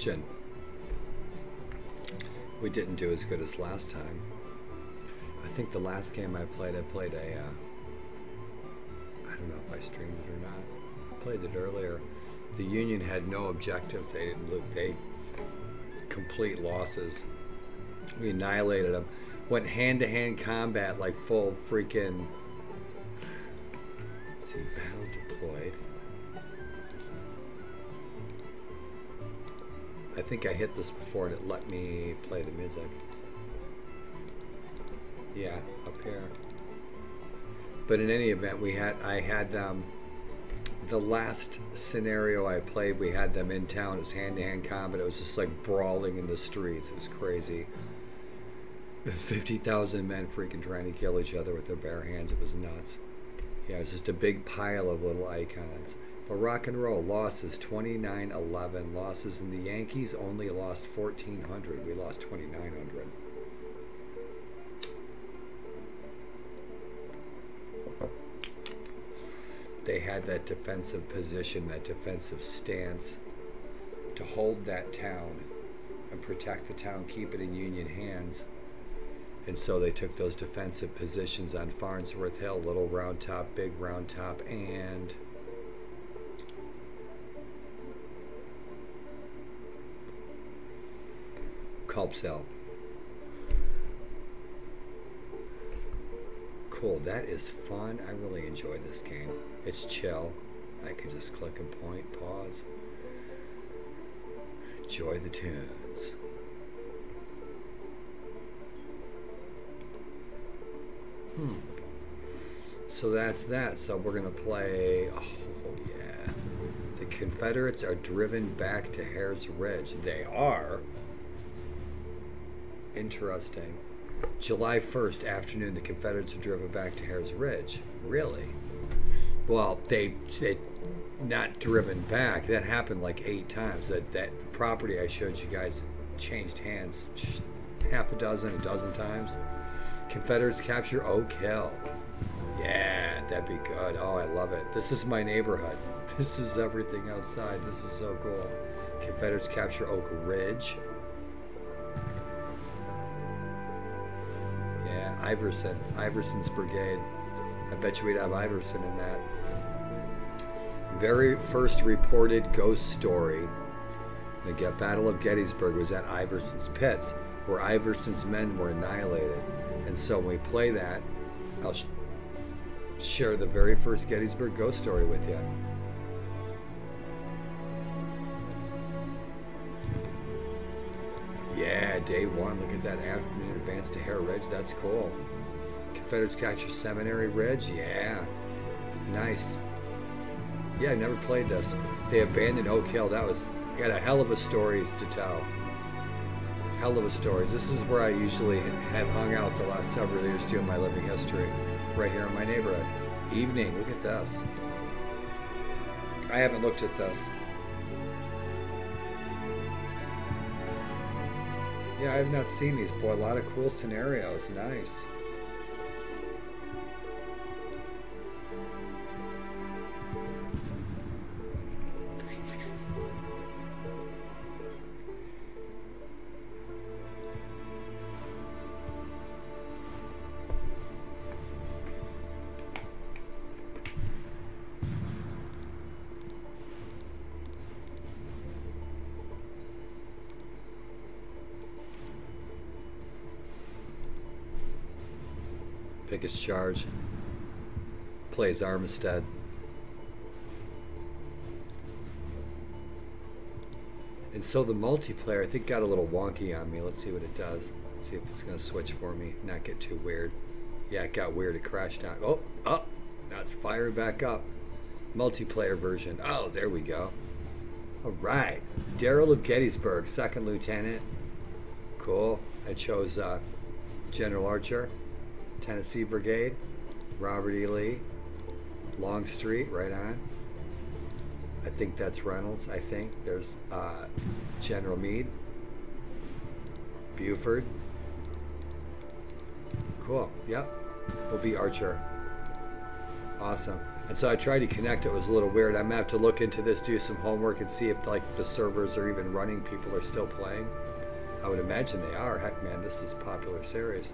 Ridge Inn. We didn't do as good as last time. I think the last game I played, I played a, uh, I don't know if I streamed it or not. I played it earlier. The Union had no objectives. They didn't look, they complete losses. We annihilated them. Went hand-to-hand -hand combat like full freaking, let's see, battle deployed. I think I hit this before and it let me play the music. Yeah, up here. But in any event, we had I had um, the last scenario I played, we had them in town. It was hand-to-hand combat. It was just like brawling in the streets. It was crazy. fifty thousand men freaking trying to kill each other with their bare hands. It was nuts. Yeah, it was just a big pile of little icons. But rock and roll, losses twenty-nine eleven. Losses in the Yankees only lost fourteen hundred. We lost twenty-nine hundred. They had that defensive position, that defensive stance to hold that town and protect the town, keep it in Union hands. And so they took those defensive positions on Farnsworth Hill, Little Round Top, Big Round Top, and Culp's Hill. Cool, that is fun. I really enjoy this game. It's chill. I can just click and point, pause. Enjoy the tunes. Hmm. So that's that. So we're going to play... Oh, yeah. The Confederates are driven back to Herr's Ridge. They are. Interesting. July first afternoon, the Confederates are driven back to Herr's Ridge. Really? Well, they... they not driven back. That happened like eight times. That, that property I showed you guys changed hands half a dozen, a dozen times. Confederates capture Oak Hill. Yeah, that'd be good. Oh, I love it. This is my neighborhood. This is everything outside. This is so cool. Confederates capture Oak Ridge. Yeah, Iverson. Iverson's brigade. I bet you we'd have Iverson in that. Very first reported ghost story. The Battle of Gettysburg was at Iverson's Pits, where Iverson's men were annihilated. And so when we play that, I'll sh share the very first Gettysburg ghost story with you. Yeah, day one. Look at that afternoon advance to Herr Ridge. That's cool. Confederates capture Seminary Ridge. Yeah. Nice. Yeah, I never played this. They abandoned Oak Hill. That was, got a hell of a stories to tell. Hell of a stories. This is where I usually have hung out the last several years doing my living history, right here in my neighborhood. Evening, look at this. I haven't looked at this. Yeah, I have not seen these. Boy, a lot of cool scenarios. Nice. Pickett's charge, plays Armistead. And so the multiplayer, I think, got a little wonky on me. Let's see what it does. Let's see if it's going to switch for me, not get too weird. Yeah, it got weird. It crashed out. Oh, oh, now it's fired back up. Multiplayer version. Oh, there we go. All right. Darrell of Gettysburg, second lieutenant. Cool. I chose uh, General Archer. Tennessee Brigade, Robert E. Lee, Longstreet, right on. I think that's Reynolds, I think. There's uh, General Meade, Buford. Cool, yep. We'll be Archer. Awesome. And so I tried to connect. It was a little weird. I'm gonna have to look into this, do some homework, and see if like the servers are even running. People are still playing. I would imagine they are. Heck, man, this is a popular series.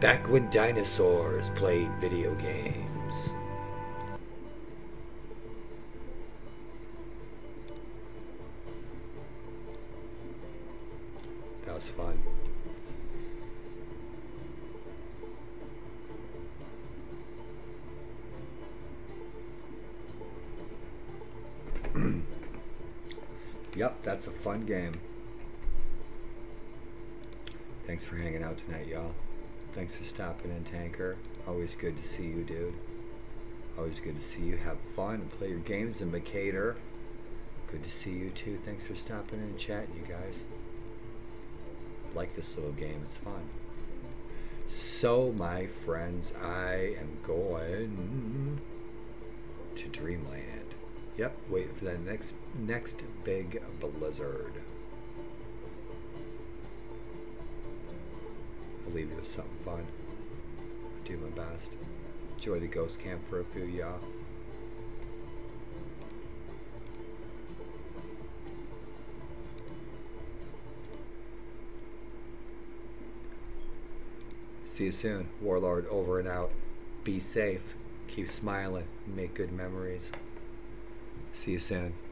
Back when dinosaurs played video games. That was fun. Yep, that's a fun game. Thanks for hanging out tonight, y'all. Thanks for stopping in, Tanker. Always good to see you, dude. Always good to see you. Have fun and play your games in Decatur. Good to see you, too. Thanks for stopping in and chatting, you guys. I like this little game. It's fun. So, my friends, I am going to Dreamland. Yep, wait for that next next big blizzard. I'll leave you with something fun. I'll do my best. Enjoy the ghost camp for a few y'all. See you soon. Warlord over and out. Be safe. Keep smiling. Make good memories. See you soon.